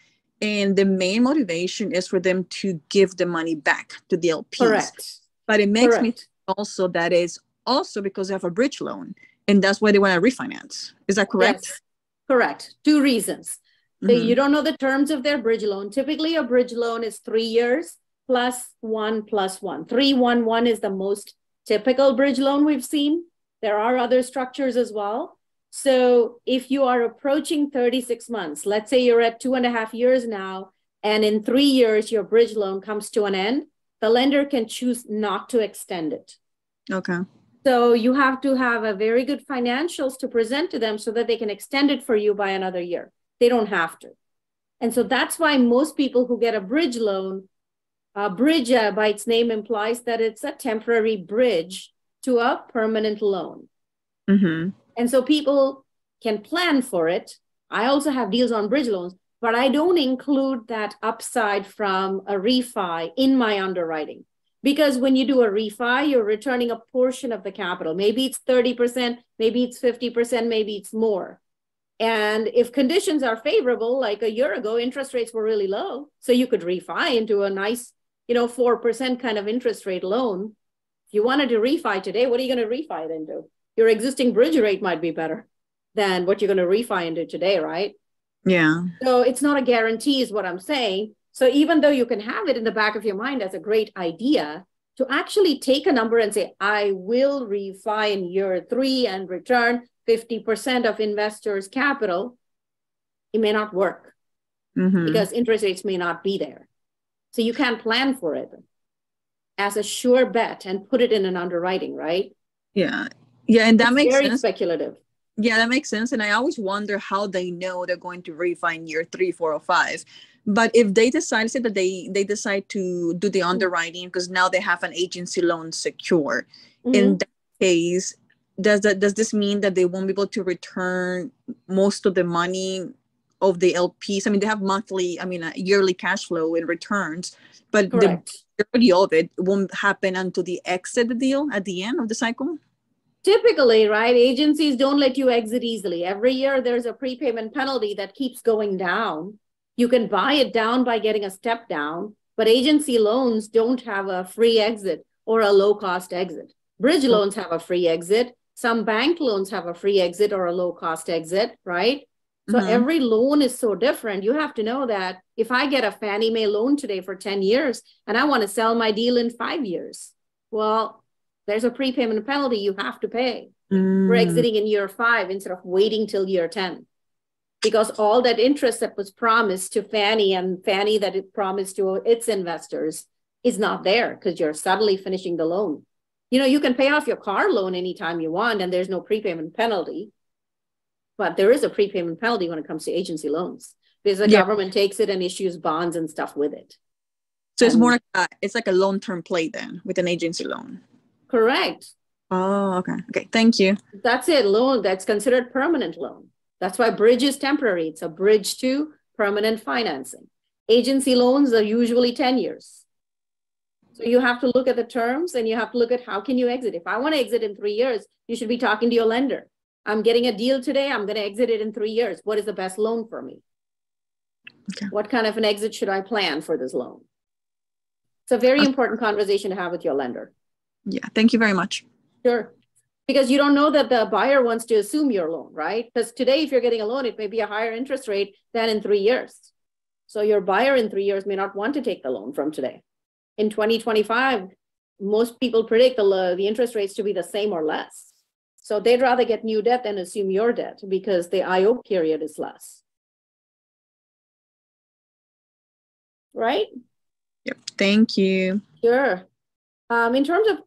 And the main motivation is for them to give the money back to the LPs. Correct. But it makes me think also that is also because they have a bridge loan and that's why they want to refinance. Is that correct? Yes. Correct. Two reasons. You don't know the terms of their bridge loan. Typically a bridge loan is 3 years plus one. 3-1-1 is the most typical bridge loan we've seen. There are other structures as well. So if you are approaching 36 months, let's say you're at 2.5 years now, and in 3 years, your bridge loan comes to an end, the lender can choose not to extend it. Okay. So you have to have a very good financials to present to them so that they can extend it for you by another year. They don't have to. And so that's why most people who get a bridge loan, bridge by its name implies that it's a temporary bridge to a permanent loan. And so people can plan for it. I also have deals on bridge loans, but I don't include that upside from a refi in my underwriting. Because when you do a refi, you're returning a portion of the capital. Maybe it's 30%, maybe it's 50%, maybe it's more. And if conditions are favorable, like a year ago, interest rates were really low. So you could refi into a nice, 4% kind of interest rate loan. If you wanted to refi today, what are you going to refi it into? Your existing bridge rate might be better than what you're going to refi into today, right? Yeah. So it's not a guarantee is what I'm saying. So even though you can have it in the back of your mind as a great idea, to actually take a number and say, I will refi in year 3 and return 50% of investors' capital, it may not work because interest rates may not be there. So you can't plan for it as a sure bet and put it in an underwriting, right? Yeah. Yeah, and that it's makes very sense. Speculative. Yeah, that makes sense. And I always wonder how they know they're going to refi in year 3, 4, or 5. But if they decide, say that they decide to do the underwriting because now they have an agency loan secure. In that case, does this mean that they won't be able to return most of the money of the LPs? I mean, they have monthly, a yearly cash flow in returns, but the majority of it won't happen until the exit deal at the end of the cycle. Typically, right, agencies don't let you exit easily. Every year there's a prepayment penalty that keeps going down. You can buy it down by getting a step down, but agency loans don't have a free exit or a low-cost exit. Bridge loans have a free exit. Some bank loans have a free exit or a low-cost exit, right? So every loan is so different. You have to know that if I get a Fannie Mae loan today for 10 years and I want to sell my deal in 5 years, well, there's a prepayment penalty you have to pay for exiting in year 5 instead of waiting till year 10. Because all that interest that was promised to Fannie and Fannie that it promised to its investors is not there because you're suddenly finishing the loan. You know, you can pay off your car loan anytime you want and there's no prepayment penalty. But there is a prepayment penalty when it comes to agency loans because the government takes it and issues bonds and stuff with it. So it's more like a, it's like a long-term play then with an agency loan. Correct. Oh, okay. Okay. Thank you. That's it. Loan that's considered permanent loan. That's why bridge is temporary. It's a bridge to permanent financing. Agency loans are usually 10 years. So you have to look at the terms and you have to look at how can you exit. If I want to exit in 3 years, you should be talking to your lender. I'm getting a deal today. I'm going to exit it in 3 years. What is the best loan for me? Okay. What kind of an exit should I plan for this loan? It's a very important conversation to have with your lender. Yeah, thank you very much. Sure, because you don't know that the buyer wants to assume your loan, right? Because today, if you're getting a loan, it may be a higher interest rate than in 3 years. So your buyer in 3 years may not want to take the loan from today. In 2025, most people predict the interest rates to be the same or less. So they'd rather get new debt than assume your debt because the IO period is less. Right? Yep, thank you. Sure. In terms of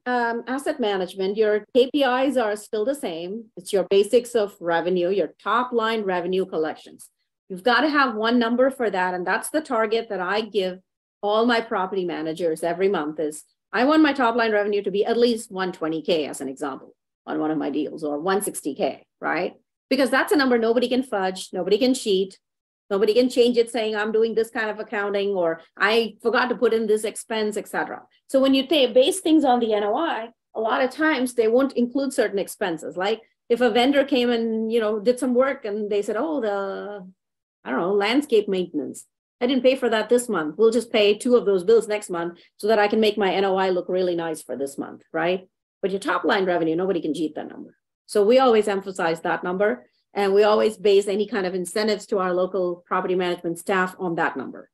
asset management, your KPIs are still the same. It's your basics of revenue, your top line revenue collections. You've got to have one number for that. And that's the target that I give all my property managers every month is, I want my top line revenue to be at least 120K as an example on one of my deals, or 160K, right? Because that's a number nobody can fudge, nobody can cheat, nobody can change it saying I'm doing this kind of accounting, or I forgot to put in this expense, etc. So when you base things on the NOI, a lot of times they won't include certain expenses. Like if a vendor came and did some work and they said, oh, landscape maintenance, I didn't pay for that this month. We'll just pay 2 of those bills next month so that I can make my NOI look really nice for this month, right? But your top line revenue, nobody can cheat that number. So we always emphasize that number, and we always base any kind of incentives to our local property management staff on that number,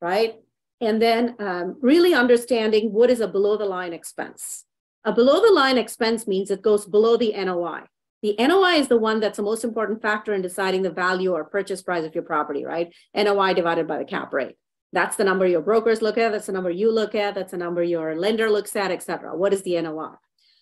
right? And then really understanding what is a below the line expense. A below the line expense means it goes below the NOI. The NOI is the one that's the most important factor in deciding the value or purchase price of your property, right? NOI divided by the cap rate. That's the number your brokers look at. That's the number you look at. That's the number your lender looks at, et cetera. What is the NOI?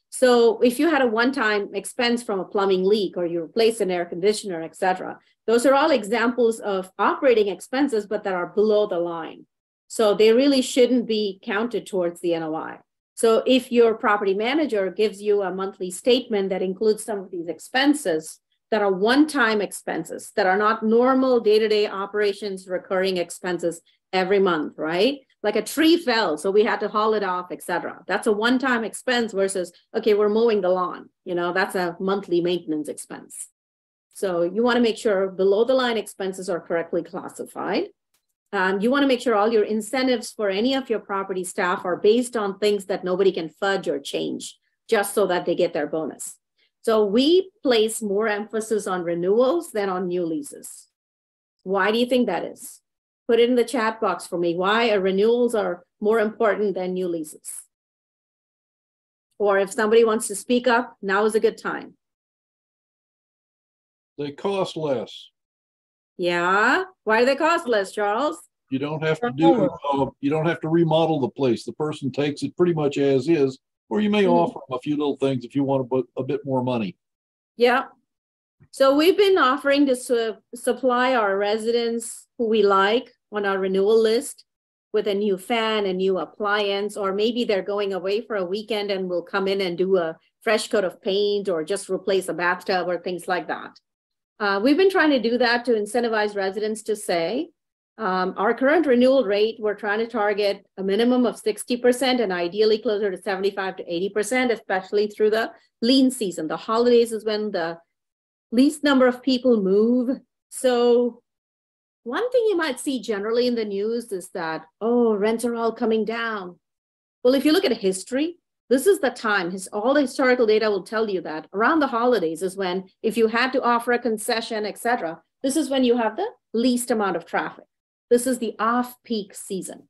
So if you had a one-time expense from a plumbing leak, or you replaced an air conditioner, et cetera, those are all examples of operating expenses, but that are below the line. So they really shouldn't be counted towards the NOI. So if your property manager gives you a monthly statement that includes some of these expenses that are one-time expenses, that are not normal day-to-day operations, recurring expenses every month, right? Like a tree fell, so we had to haul it off, et cetera. That's a one-time expense versus, okay, we're mowing the lawn. That's a monthly maintenance expense. So you want to make sure below-the-line expenses are correctly classified. You want to make sure all your incentives for any of your property staff are based on things that nobody can fudge or change, just so that they get their bonus. So we place more emphasis on renewals than on new leases. Why do you think that is? Put it in the chat box for me. Why are renewals are more important than new leases? Or if somebody wants to speak up, now is a good time. They cost less. Yeah. Why do they cost less, Charles? You don't have to remodel the place. The person takes it pretty much as is, or you may offer them a few little things if you want to a bit more money. Yeah. So we've been offering to supply our residents who we like on our renewal list with a new fan, a new appliance, or maybe they're going away for a weekend and will come in and do a fresh coat of paint or just replace a bathtub or things like that. We've been trying to do that to incentivize residents to say, our current renewal rate, we're trying to target a minimum of 60% and ideally closer to 75 to 80%, especially through the lean season. The holidays is when the least number of people move. So one thing you might see generally in the news is that, oh, rents are all coming down. Well, if you look at history, this is the time, all the historical data will tell you that around the holidays is when, if you had to offer a concession, et cetera, this is when you have the least amount of traffic. This is the off-peak season,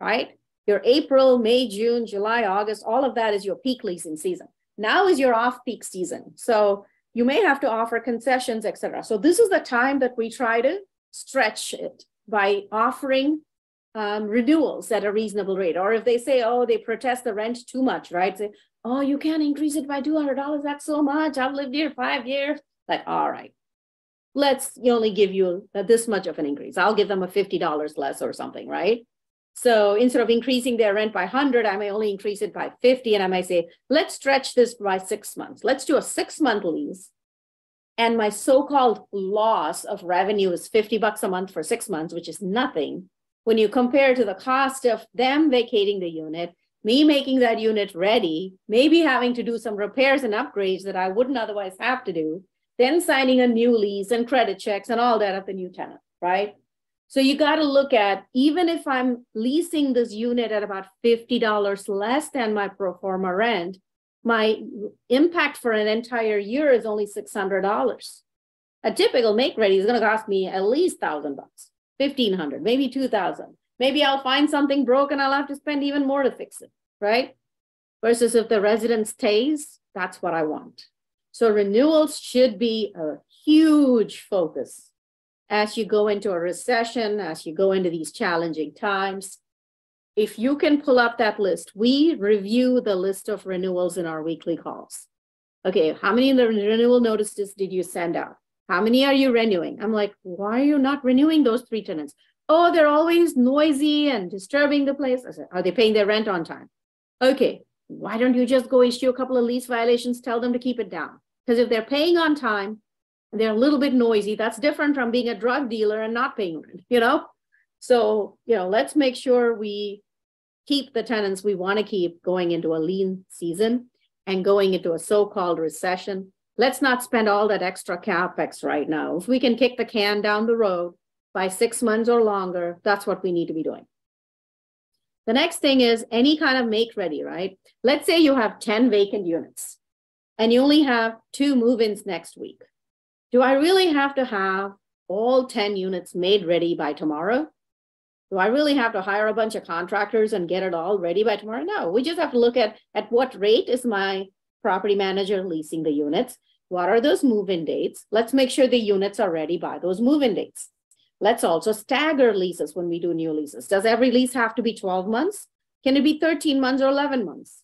right? Your April, May, June, July, August, all of that is your peak leasing season. Now is your off-peak season. So you may have to offer concessions, et cetera. So this is the time that we try to stretch it by offering renewals at a reasonable rate. Or if they say, oh, they protest the rent too much, right? Say, oh, you can't increase it by $200. That's so much. I've lived here 5 years. Like, all right, let's only give you this much of an increase. I'll give them a $50 less or something, right? So instead of increasing their rent by 100, I may only increase it by 50. And I might say, let's stretch this by 6 months. Let's do a 6-month lease. And my so-called loss of revenue is $50 a month for 6 months, which is nothing. When you compare to the cost of them vacating the unit, me making that unit ready, maybe having to do some repairs and upgrades that I wouldn't otherwise have to do, then signing a new lease and credit checks and all that of the new tenant, right? So you got to look at, even if I'm leasing this unit at about $50 less than my pro forma rent, my impact for an entire year is only $600. A typical make-ready is going to cost me at least $1,000. 1,500, maybe 2,000. Maybe I'll find something broken. I'll have to spend even more to fix it, right? Versus if the resident stays, that's what I want. So renewals should be a huge focus as you go into a recession, as you go into these challenging times. If you can pull up that list, we review the list of renewals in our weekly calls. Okay, how many renewal notices did you send out? How many are you renewing? I'm like, why are you not renewing those 3 tenants? Oh, they're always noisy and disturbing the place. I said, are they paying their rent on time? Okay, why don't you just go issue a couple of lease violations, tell them to keep it down? Because if they're paying on time, they're a little bit noisy. That's different from being a drug dealer and not paying rent, you know? So, you know, let's make sure we keep the tenants we want to keep going into a lean season and going into a so-called recession. Let's not spend all that extra CapEx right now. If we can kick the can down the road by 6 months or longer, that's what we need to be doing. The next thing is any kind of make ready, right? Let's say you have 10 vacant units and you only have 2 move-ins next week. Do I really have to have all 10 units made ready by tomorrow? Do I really have to hire a bunch of contractors and get it all ready by tomorrow? No, we just have to look at what rate is my property manager leasing the units? What are those move-in dates? Let's make sure the units are ready by those move-in dates. Let's also stagger leases when we do new leases. Does every lease have to be 12 months? Can it be 13 months or 11 months?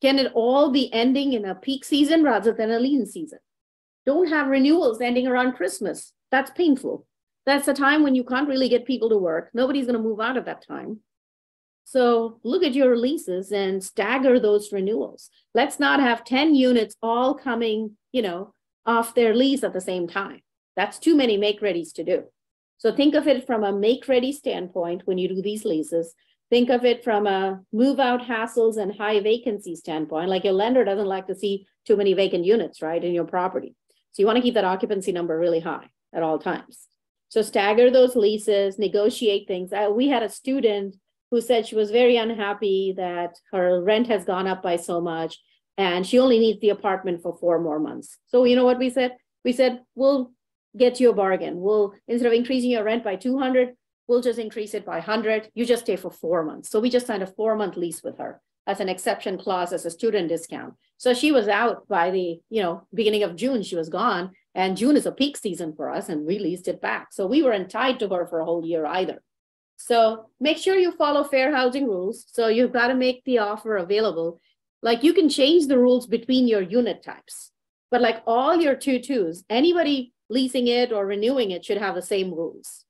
Can it all be ending in a peak season rather than a lean season? Don't have renewals ending around Christmas. That's painful. That's a time when you can't really get people to work. Nobody's going to move out at that time. So look at your leases and stagger those renewals. Let's not have 10 units all coming, you know, off their lease at the same time. That's too many make-readies to do. So think of it from a make-ready standpoint when you do these leases. Think of it from a move-out hassles and high vacancy standpoint. Like your lender doesn't like to see too many vacant units, right, in your property. So you want to keep that occupancy number really high at all times. So stagger those leases, negotiate things. We had a student who said she was very unhappy that her rent has gone up by so much and she only needs the apartment for 4 more months. So you know what we said? We said, we'll get you a bargain. We'll, instead of increasing your rent by 200, we'll just increase it by 100. You just stay for 4 months. So we just signed a 4-month lease with her as an exception clause, as a student discount. So she was out by the, you know, beginning of June, she was gone. And June is a peak season for us and we leased it back. So we weren't tied to her for a whole year either. So make sure you follow fair housing rules. So you've got to make the offer available. Like you can change the rules between your unit types, but like all your 2-2s, anybody leasing it or renewing it should have the same rules.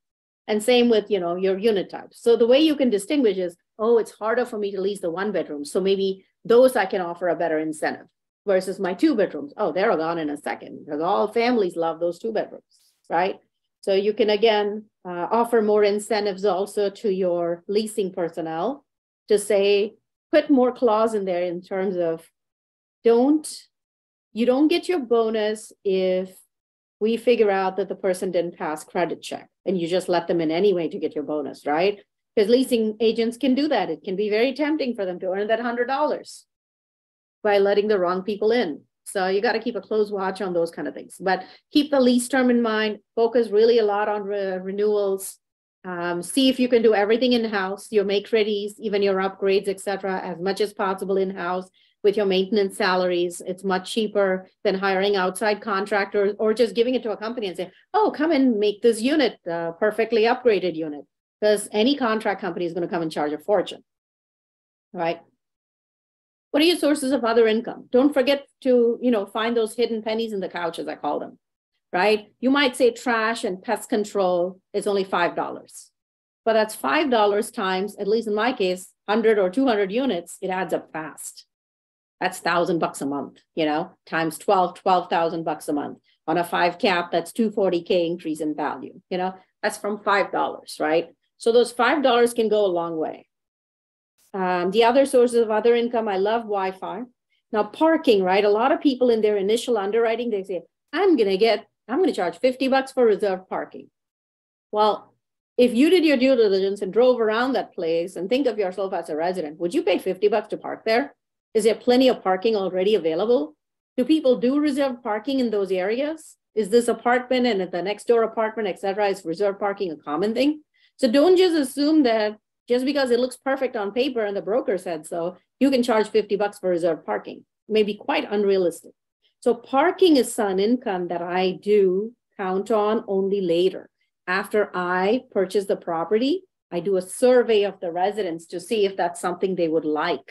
And same with, you know, your unit types. So the way you can distinguish is, oh, it's harder for me to lease the 1-bedroom. So maybe those I can offer a better incentive versus my 2 bedrooms. Oh, they're gone in a second because all families love those 2 bedrooms, right? So you can, again, offer more incentives also to your leasing personnel to say, put more clause in there in terms of you don't get your bonus if we figure out that the person didn't pass credit check and you just let them in anyway to get your bonus, right? Because leasing agents can do that. It can be very tempting for them to earn that $100 by letting the wrong people in. So you got to keep a close watch on those kind of things, but keep the lease term in mind, focus really a lot on renewals, see if you can do everything in-house, your make-readies, even your upgrades, etc., as much as possible in-house with your maintenance salaries. It's much cheaper than hiring outside contractors or just giving it to a company and say, oh, come and make this unit a perfectly upgraded unit, because any contract company is going to come and charge a fortune, right? What are your sources of other income? Don't forget to, you know, find those hidden pennies in the couch, as I call them, right? You might say trash and pest control is only $5, but that's $5 times, at least in my case, 100 or 200 units, it adds up fast. That's $1,000 a month, you know, times 12,000 bucks a month. On a 5 cap, that's $240K increase in value, you know, that's from $5, right? So those $5 can go a long way. The other sources of other income, I love Wi-Fi. Now parking, right? A lot of people in their initial underwriting, they say, I'm going to charge $50 for reserved parking. Well, if you did your due diligence and drove around that place and think of yourself as a resident, would you pay $50 to park there? Is there plenty of parking already available? Do people do reserved parking in those areas? Is this apartment and the next door apartment, et cetera, is reserved parking a common thing? So don't just assume that just because it looks perfect on paper and the broker said so, you can charge $50 for reserved parking. Maybe quite unrealistic. So parking is an income that I do count on only later. After I purchase the property, I do a survey of the residents to see if that's something they would like.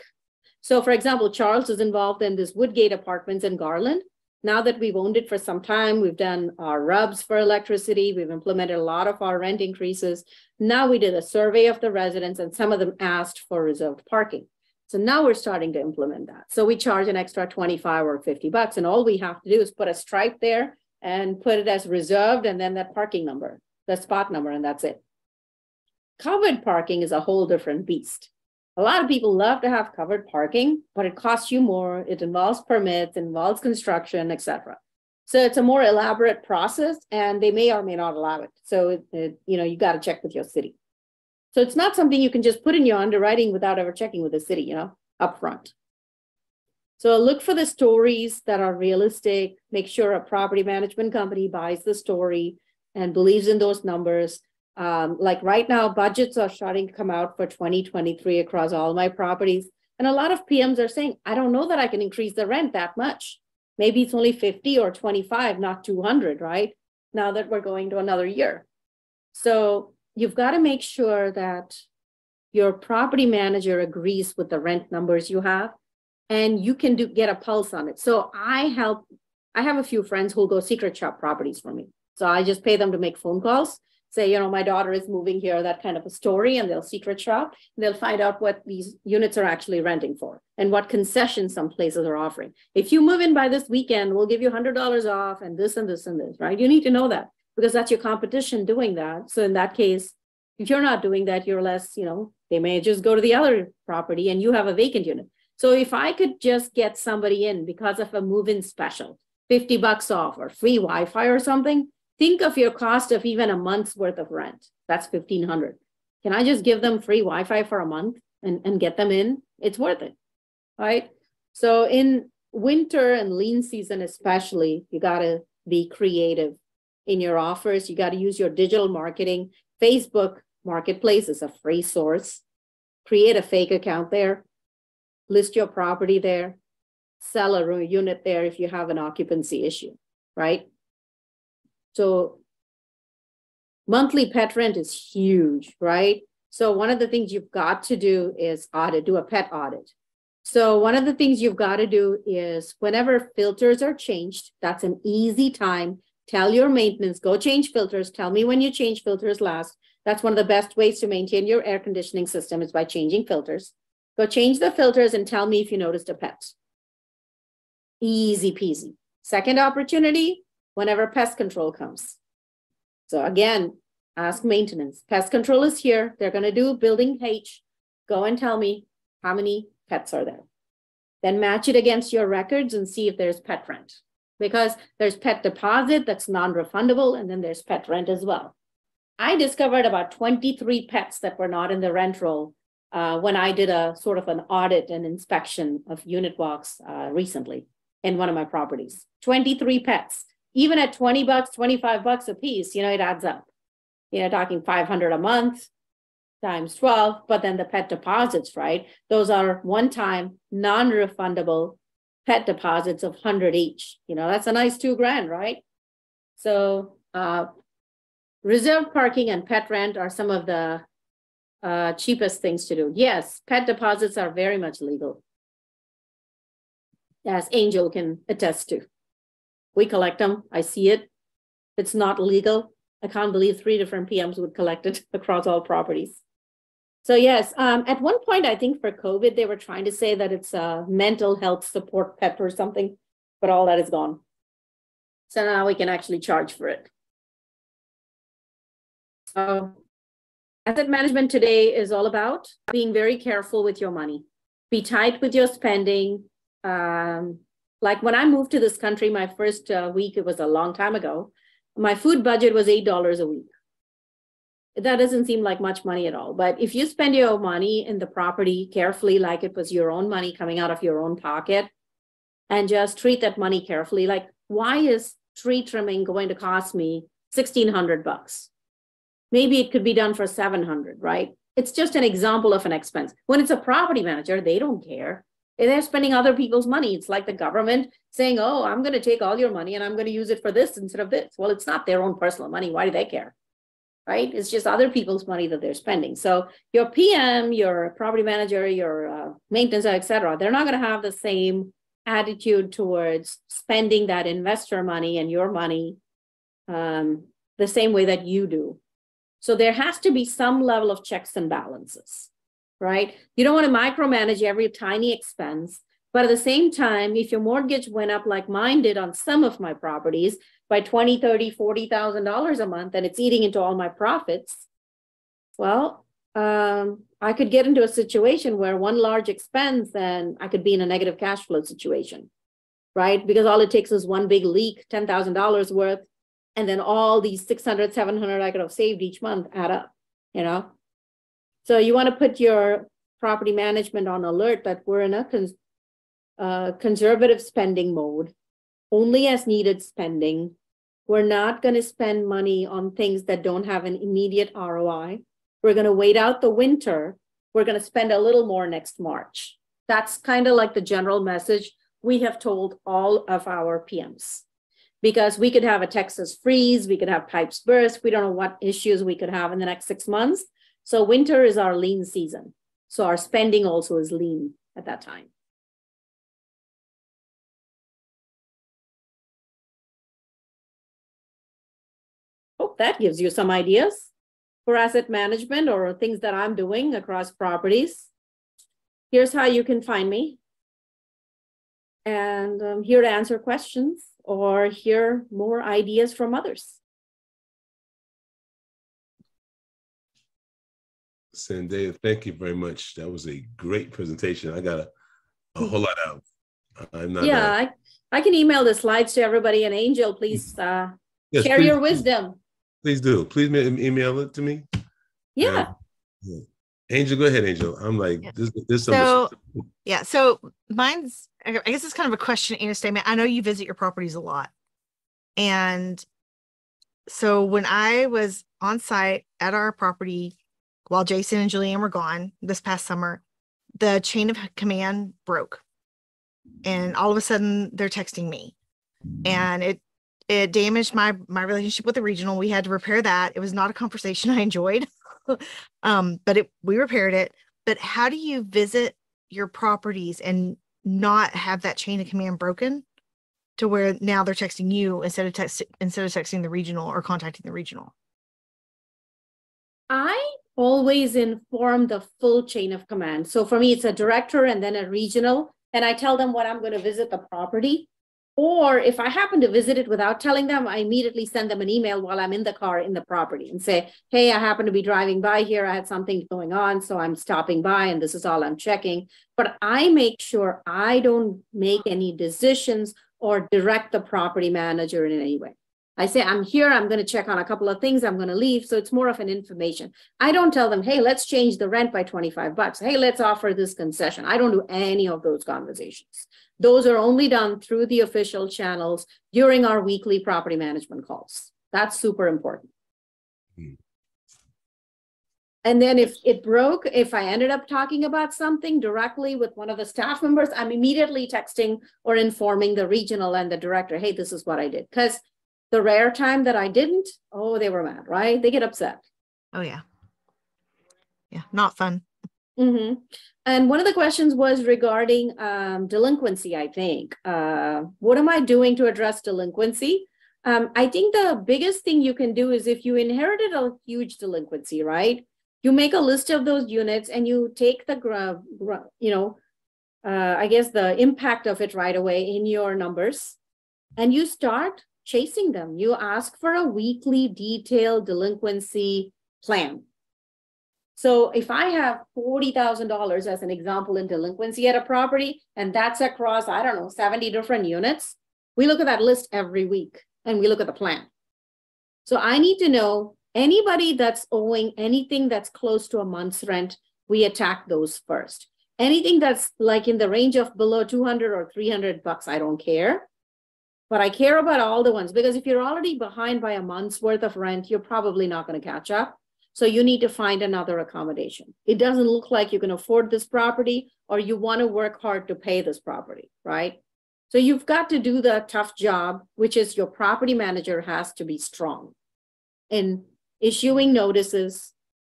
So for example, Charles is involved in this Woodgate Apartments in Garland. now that we've owned it for some time, we've done our RUBS for electricity, we've implemented a lot of our rent increases. Now we did a survey of the residents and some of them asked for reserved parking. So now we're starting to implement that. So we charge an extra $25 or $50 and all we have to do is put a stripe there and put it as reserved and then that parking number, the spot number, and that's it. Covered parking is a whole different beast. A lot of people love to have covered parking, but it costs you more. It involves permits, involves construction, etc. So it's a more elaborate process and they may or may not allow it. So you got to check with your city. So it's not something you can just put in your underwriting without ever checking with the city, up front. So look for the stories that are realistic, make sure a property management company buys the story and believes in those numbers. Like right now, budgets are starting to come out for 2023 across all my properties. And a lot of PMs are saying, I don't know that I can increase the rent that much. Maybe it's only 50 or 25, not 200, right? Now that we're going to another year. So you've got to make sure that your property manager agrees with the rent numbers you have, and you can get a pulse on it. So I have a few friends who go secret shop properties for me. So I just pay them to make phone calls. Say, my daughter is moving here, that kind of a story, and they'll secret shop. They'll find out what these units are actually renting for and what concessions some places are offering. If you move in by this weekend, we'll give you $100 off and this and this and this, right? You need to know that because that's your competition doing that. So in that case, if you're not doing that, you're less, they may just go to the other property and you have a vacant unit. So if I could just get somebody in because of a move-in special, $50 off or free Wi-Fi or something, think of your cost of even a month's worth of rent. That's $1,500. Can I just give them free Wi-Fi for a month and get them in? It's worth it, right? So in winter and lean season especially, you got to be creative in your offers. You got to use your digital marketing. Facebook Marketplace is a free source. Create a fake account there. List your property there. Sell a unit there if you have an occupancy issue, right? So monthly pet rent is huge, right? So one of the things you've got to do is do a pet audit. So one of the things you've got to do is whenever filters are changed, that's an easy time. Tell your maintenance, go change filters. Tell me when you change filters last. That's one of the best ways to maintain your air conditioning system is by changing filters. Go change the filters and tell me if you noticed a pet. Easy peasy. Second opportunity, whenever pest control comes. So again, ask maintenance. Pest control is here. They're going to do building H. Go and tell me how many pets are there. Then match it against your records and see if there's pet rent. Because there's pet deposit that's non-refundable, and then there's pet rent as well. I discovered about 23 pets that were not in the rent roll when I did a sort of an audit and inspection of unit walks recently in one of my properties. 23 pets. Even at $20, $25 a piece, it adds up. Talking $500 a month times 12, but then the pet deposits, right? Those are one-time, non-refundable pet deposits of $100 each. That's a nice $2,000, right? So reserved parking and pet rent are some of the cheapest things to do. Yes, pet deposits are very much legal, as Angel can attest to. We collect them. I see it. It's not legal. I can't believe 3 different PMs would collect it across all properties. So yes, at one point, I think for COVID, they were trying to say that it's a mental health support pet or something, but all that is gone. So now we can actually charge for it. So asset management today is all about being very careful with your money. Be tight with your spending. Like when I moved to this country, my first week, it was a long time ago, my food budget was $8 a week. That doesn't seem like much money at all. But if you spend your money in the property carefully, like it was your own money coming out of your own pocket, and just treat that money carefully, like why is tree trimming going to cost me $1,600? Maybe it could be done for $700, right? It's just an example of an expense. When it's a property manager, they don't care. They're spending other people's money. It's like the government saying, oh, I'm going to take all your money and I'm going to use it for this instead of this. Well, it's not their own personal money. Why do they care, right? It's just other people's money that they're spending. So your PM, your property manager, your maintenance, et cetera, they're not going to have the same attitude towards spending that investor money and your money the same way that you do. So there has to be some level of checks and balances, right? You don't want to micromanage every tiny expense. But at the same time, if your mortgage went up like mine did on some of my properties by $20,000, $30,000, $40,000 a month, and it's eating into all my profits, well, I could get into a situation where one large expense and I could be in a negative cash flow situation, right? Because all it takes is one big leak, $10,000 worth, and then all these $600, $700 I could have saved each month add up, you know? So you want to put your property management on alert that we're in a conservative spending mode, only as needed spending. We're not going to spend money on things that don't have an immediate ROI. We're going to wait out the winter. We're going to spend a little more next March. That's kind of like the general message we have told all of our PMs, because we could have a Texas freeze. We could have pipes burst. We don't know what issues we could have in the next 6 months. So winter is our lean season. So our spending also is lean at that time. Hope that gives you some ideas for asset management or things that I'm doing across properties. Here's how you can find me. And I'm here to answer questions or hear more ideas from others. Sandhya, thank you very much. That was a great presentation. I got a whole lot out. I'm not. Yeah, I can email the slides to everybody. And Angel, please yes, share your wisdom. Please do. Please email it to me. Yeah. Angel, go ahead, Angel. I'm like, yeah. This so much. Yeah. So mine's, I guess it's kind of a question and a statement. I know you visit your properties a lot. And so when I was on site at our property, while Jason and Julianne were gone this past summer, the chain of command broke. And all of a sudden they're texting me. And it damaged my relationship with the regional. We had to repair that. It was not a conversation I enjoyed, but we repaired it. But how do you visit your properties and not have that chain of command broken to where now they're texting you instead of texting the regional or contacting the regional? I always inform the full chain of command. So for me, it's a director and then a regional, and I tell them what I'm going to visit the property. Or if I happen to visit it without telling them, I immediately send them an email while I'm in the car in the property and say, hey, I happen to be driving by here. I had something going on, so I'm stopping by and this is all I'm checking. But I make sure I don't make any decisions or direct the property manager in any way. I say, I'm here. I'm going to check on a couple of things. I'm going to leave. So it's more of an information. I don't tell them, hey, let's change the rent by $25. Hey, let's offer this concession. I don't do any of those conversations. Those are only done through the official channels during our weekly property management calls. That's super important. Mm-hmm. And then if it broke, if I ended up talking about something directly with one of the staff members, I'm immediately texting or informing the regional and the director, hey, this is what I did. Because the rare time that I didn't, oh, they were mad, right? They get upset. Oh, yeah. Yeah, not fun. Mm-hmm. And one of the questions was regarding delinquency, I think. What am I doing to address delinquency? I think the biggest thing you can do is if you inherited a huge delinquency, right? You make a list of those units and you take the, I guess the impact of it right away in your numbers, and you start chasing them. You ask for a weekly detailed delinquency plan. So if I have $40,000 as an example in delinquency at a property, and that's across, I don't know, 70 different units, we look at that list every week and we look at the plan. So I need to know anybody that's owing anything that's close to a month's rent, we attack those first. Anything that's like in the range of below 200 or 300 bucks, I don't care. But I care about all the ones, because if you're already behind by a month's worth of rent, you're probably not going to catch up. So you need to find another accommodation. It doesn't look like you can afford this property, or you want to work hard to pay this property, right? So you've got to do the tough job, which is your property manager has to be strong in issuing notices.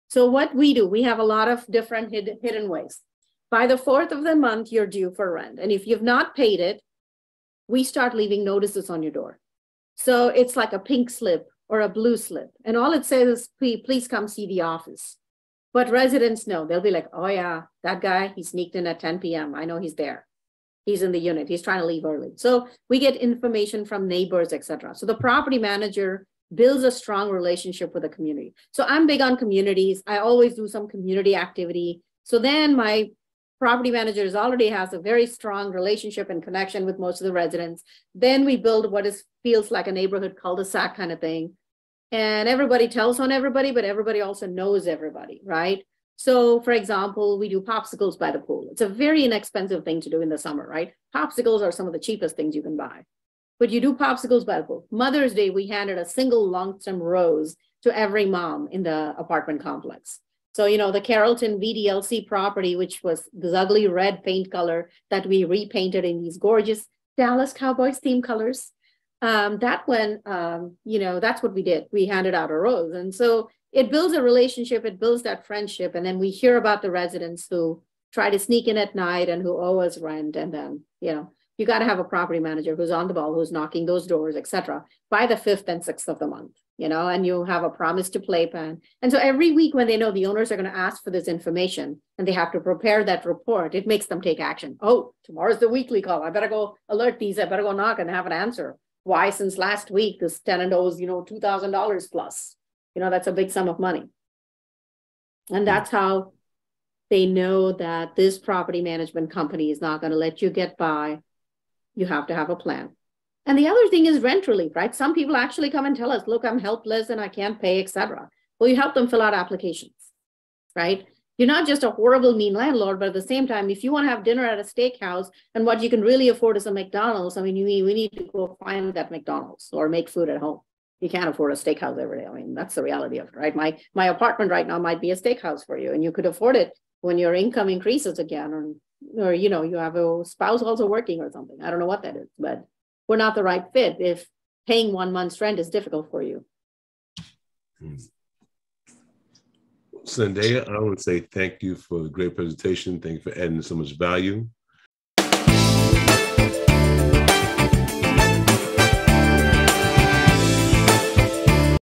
So what we do, we have a lot of different hidden ways. By the 4th of the month, you're due for rent. And if you've not paid it, we start leaving notices on your door. So it's like a pink slip or a blue slip. And all it says is, please come see the office. But residents know, they'll be like, oh yeah, that guy, he sneaked in at 10 p.m. I know he's there. He's in the unit. He's trying to leave early. So we get information from neighbors, et cetera. So the property manager builds a strong relationship with the community. So I'm big on communities. I always do some community activity. So then my property manager already has a very strong relationship and connection with most of the residents. Then we build what feels like a neighborhood cul-de-sac kind of thing. And everybody tells on everybody, but everybody also knows everybody, right? So for example, we do popsicles by the pool. It's a very inexpensive thing to do in the summer, right? Popsicles are some of the cheapest things you can buy, but you do popsicles by the pool. Mother's Day, we handed a single long-stem rose to every mom in the apartment complex. So, you know, the Carrollton VDLC property, which was this ugly red paint color that we repainted in these gorgeous Dallas Cowboys theme colors. That one, you know, that's what we did. We handed out a rose. And so it builds a relationship, it builds that friendship. And then we hear about the residents who try to sneak in at night and who owe us rent. And then, you know, you got to have a property manager who's on the ball, who's knocking those doors, et cetera, by the 5th and 6th of the month, you know, and you have a promise to play plan. And so every week when they know the owners are going to ask for this information and they have to prepare that report, it makes them take action. Oh, tomorrow's the weekly call. I better go alert these. I better go knock and have an answer. Why, since last week, this tenant owes, you know, $2,000 plus, you know, that's a big sum of money. And that's how they know that this property management company is not going to let you get by. You have to have a plan. And the other thing is rent relief, right? Some people actually come and tell us, look, I'm helpless and I can't pay, et cetera. Well, you help them fill out applications, right? You're not just a horrible, mean landlord, but at the same time, if you want to have dinner at a steakhouse and what you can really afford is a McDonald's, I mean, we need to go find that McDonald's or make food at home. You can't afford a steakhouse every day. I mean, that's the reality of it, right? My apartment right now might be a steakhouse for you, and you could afford it when your income increases again, or you know, you have a spouse also working or something. I don't know what that is, but we're not the right fit if paying 1 month's rent is difficult for you. Sandhya, I want to say thank you for the great presentation. Thank you for adding so much value.